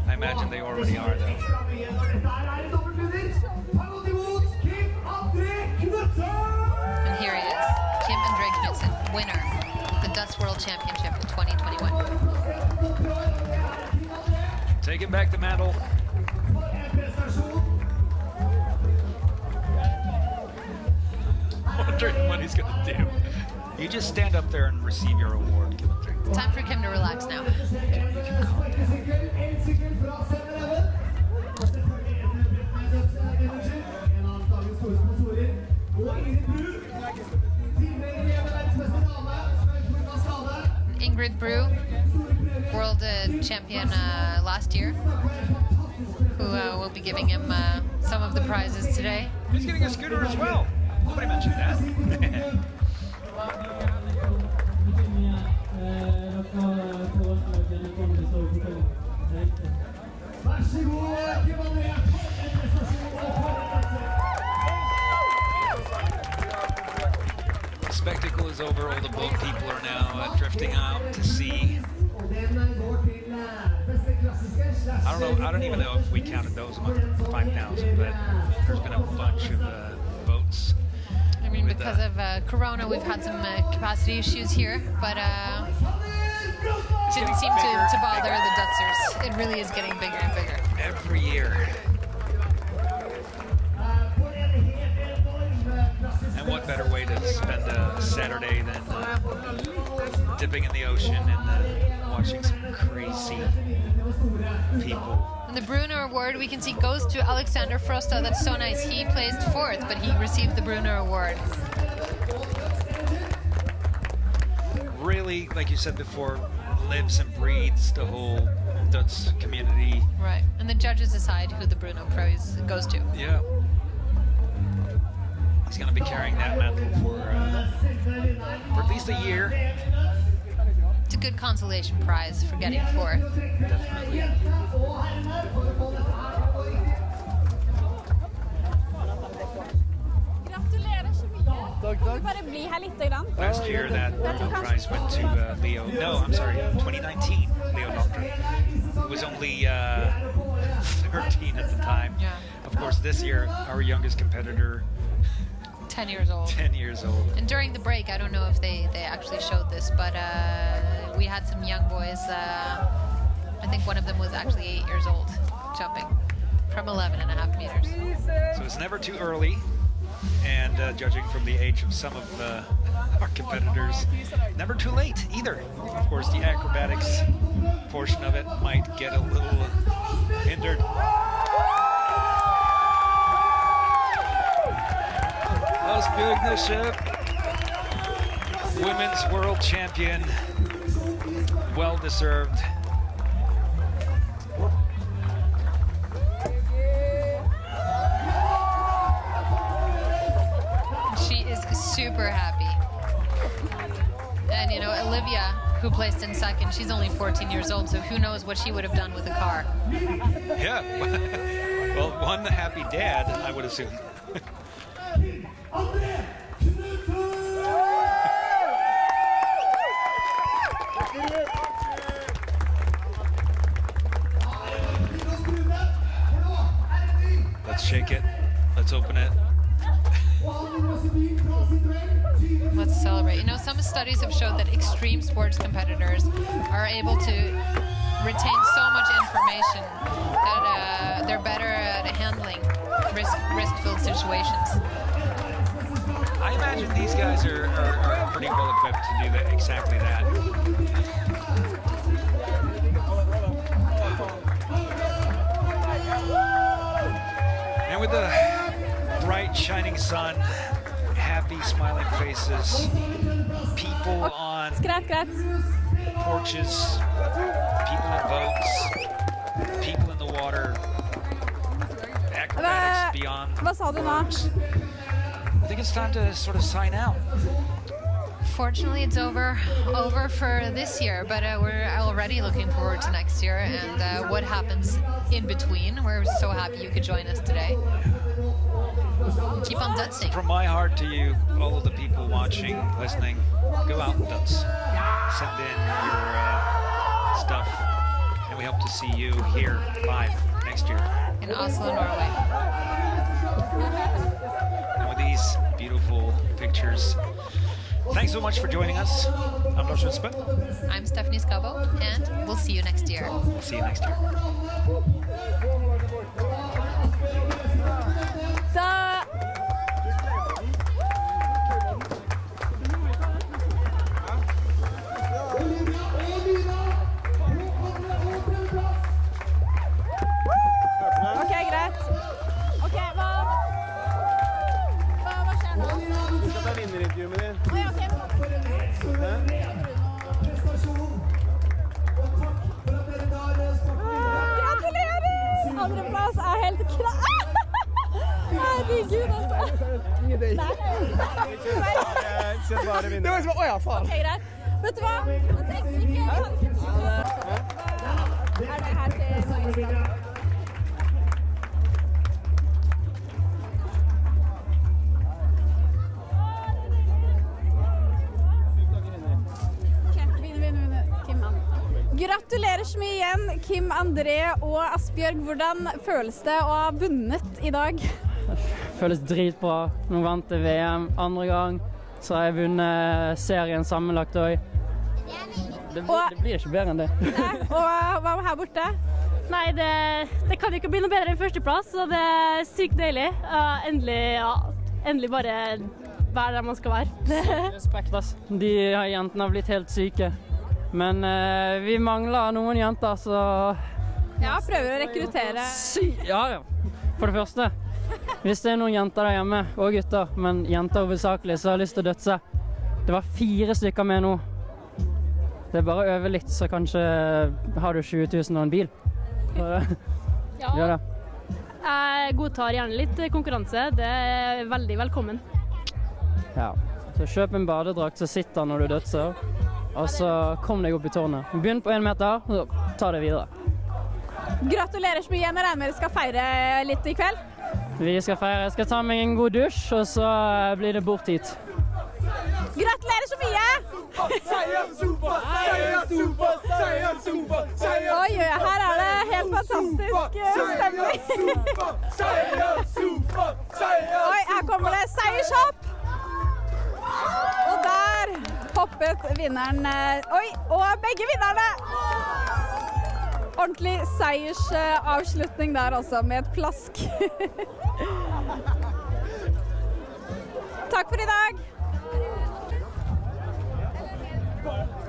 I imagine they already are, though. And here he is, Kim-André Knutsen, winner of the Dutch World Championship of twenty twenty-one. Taking back the medal. Wondering what he's going to do. You just stand up there and receive your award, Kim-André. Time for Kim to relax now. Ingrid Bru, world uh, champion uh, last year, who uh, will be giving him uh, some of the prizes today. He's getting a scooter as well. Nobody mentioned that. The spectacle is over. All the boat people are now uh, drifting out to sea. I don't know. I don't even know if we counted those among the five thousand, but there's been a bunch of uh, boats. I mean, because uh, of uh, Corona, we've had some uh, capacity issues here, but uh, it didn't seem to, to bother the Dutsers. It really is getting bigger and bigger every year. And what better way to spend a Saturday than uh, dipping in the ocean and uh, watching some crazy people. And the Brunner Award, we can see, goes to Alexander Frøstad. That's so nice. He placed fourth, but he received the Brunner Award. Really, like you said before, lives and breathes the whole Dutch community. Right. And the judges decide who the Brunner prize goes to. Yeah. He's going to be carrying that medal for, uh, for at least a year. It's a good consolation prize for getting fourth. Definitely. Last year that Nobel Prize went to uh, Leo. No, I'm sorry, twenty nineteen Leolandro. It was only uh, thirteen at the time. Yeah. Of course, this year our youngest competitor. Ten years old. Ten years old. And during the break, I don't know if they, they actually showed this, but uh, we had some young boys. Uh, I think one of them was actually eight years old, jumping from eleven and a half meters. So it's never too early. And uh, judging from the age of some of uh, our competitors, never too late either. Of course, the acrobatics portion of it might get a little hindered. Women's world champion, well deserved. She is super happy. And you know, Olivia, who placed in second, she's only fourteen years old, so who knows what she would have done with a car. Yeah, well, one happy dad, I would assume. Let's shake it. Let's open it. Let's celebrate. You know, some studies have shown that extreme sports competitors are able to retain so much information that uh, they're better at handling risk, risk-filled situations. I imagine these guys are, are, are pretty well equipped to do that, exactly that. And with the bright, shining sun, happy, smiling faces, people on porches, people in boats, people in the water, acrobatics beyond words. I think it's time to sort of sign out. Fortunately, it's over over for this year, but uh, we're already looking forward to next year and uh, what happens in between. We're so happy you could join us today. Keep on dancing. From my heart to you, all of the people watching, listening, go out and dance. Send in your uh, stuff, and we hope to see you here live next year. In Oslo, Norway. These these beautiful pictures. Thanks so much for joining us. I'm Lars Sundsbø. I'm Stephanie Scavo, and we'll see you next year. We'll see you next year. Da Det var liksom, åja, faen. Ok, greit. Vet du hva? Jeg tenkte ikke, jeg kan ikke skjønne. Er det her til Norgesland? Gratulerer så mye igjen, Kim-André og Asbjørg. Hvordan føles det å ha vunnet i dag? Det føles dritbra. Nå vant jeg V M andre gang, så har jeg vunnet serien sammenlagt også. Det blir ikke bedre enn det. Og hva var her borte? Nei, det kan jo ikke bli noe bedre enn førsteplass, så det er sykt deilig. Endelig bare være der man skal være. Respekt, ass. De jentene har blitt helt syke. Men vi mangler noen jenter, så... Ja, prøver å rekruttere. Ja, ja. For det første. Hvis det er noen jenter der hjemme, og gutter, men jenter oversakelig, så har jeg lyst til å dødse. Det var fire stykker med nå. Det er bare å øve litt, så kanskje har du tjue tusen og en bil. Ja. Jeg godtar gjerne litt konkurranse. Det er veldig velkommen. Ja. Så kjøp en badedrakt, så sitter når du dødser. Og så kom deg opp i tårnet. Begynn på en meter, og så ta det videre. Gratulerer så mye igjen, og regner med dere skal feire litt i kveld. Vi skal feire. Jeg skal ta meg en god dusj, og så blir det bort hit. Gratulerer så mye! Oi, her er det helt fantastisk stemning. Oi, her kommer det seiershopp! Og der hoppet vinneren. Oi, og begge vinnerne! Ordentlig seiersavslutning der også, med et plask. Takk for i dag!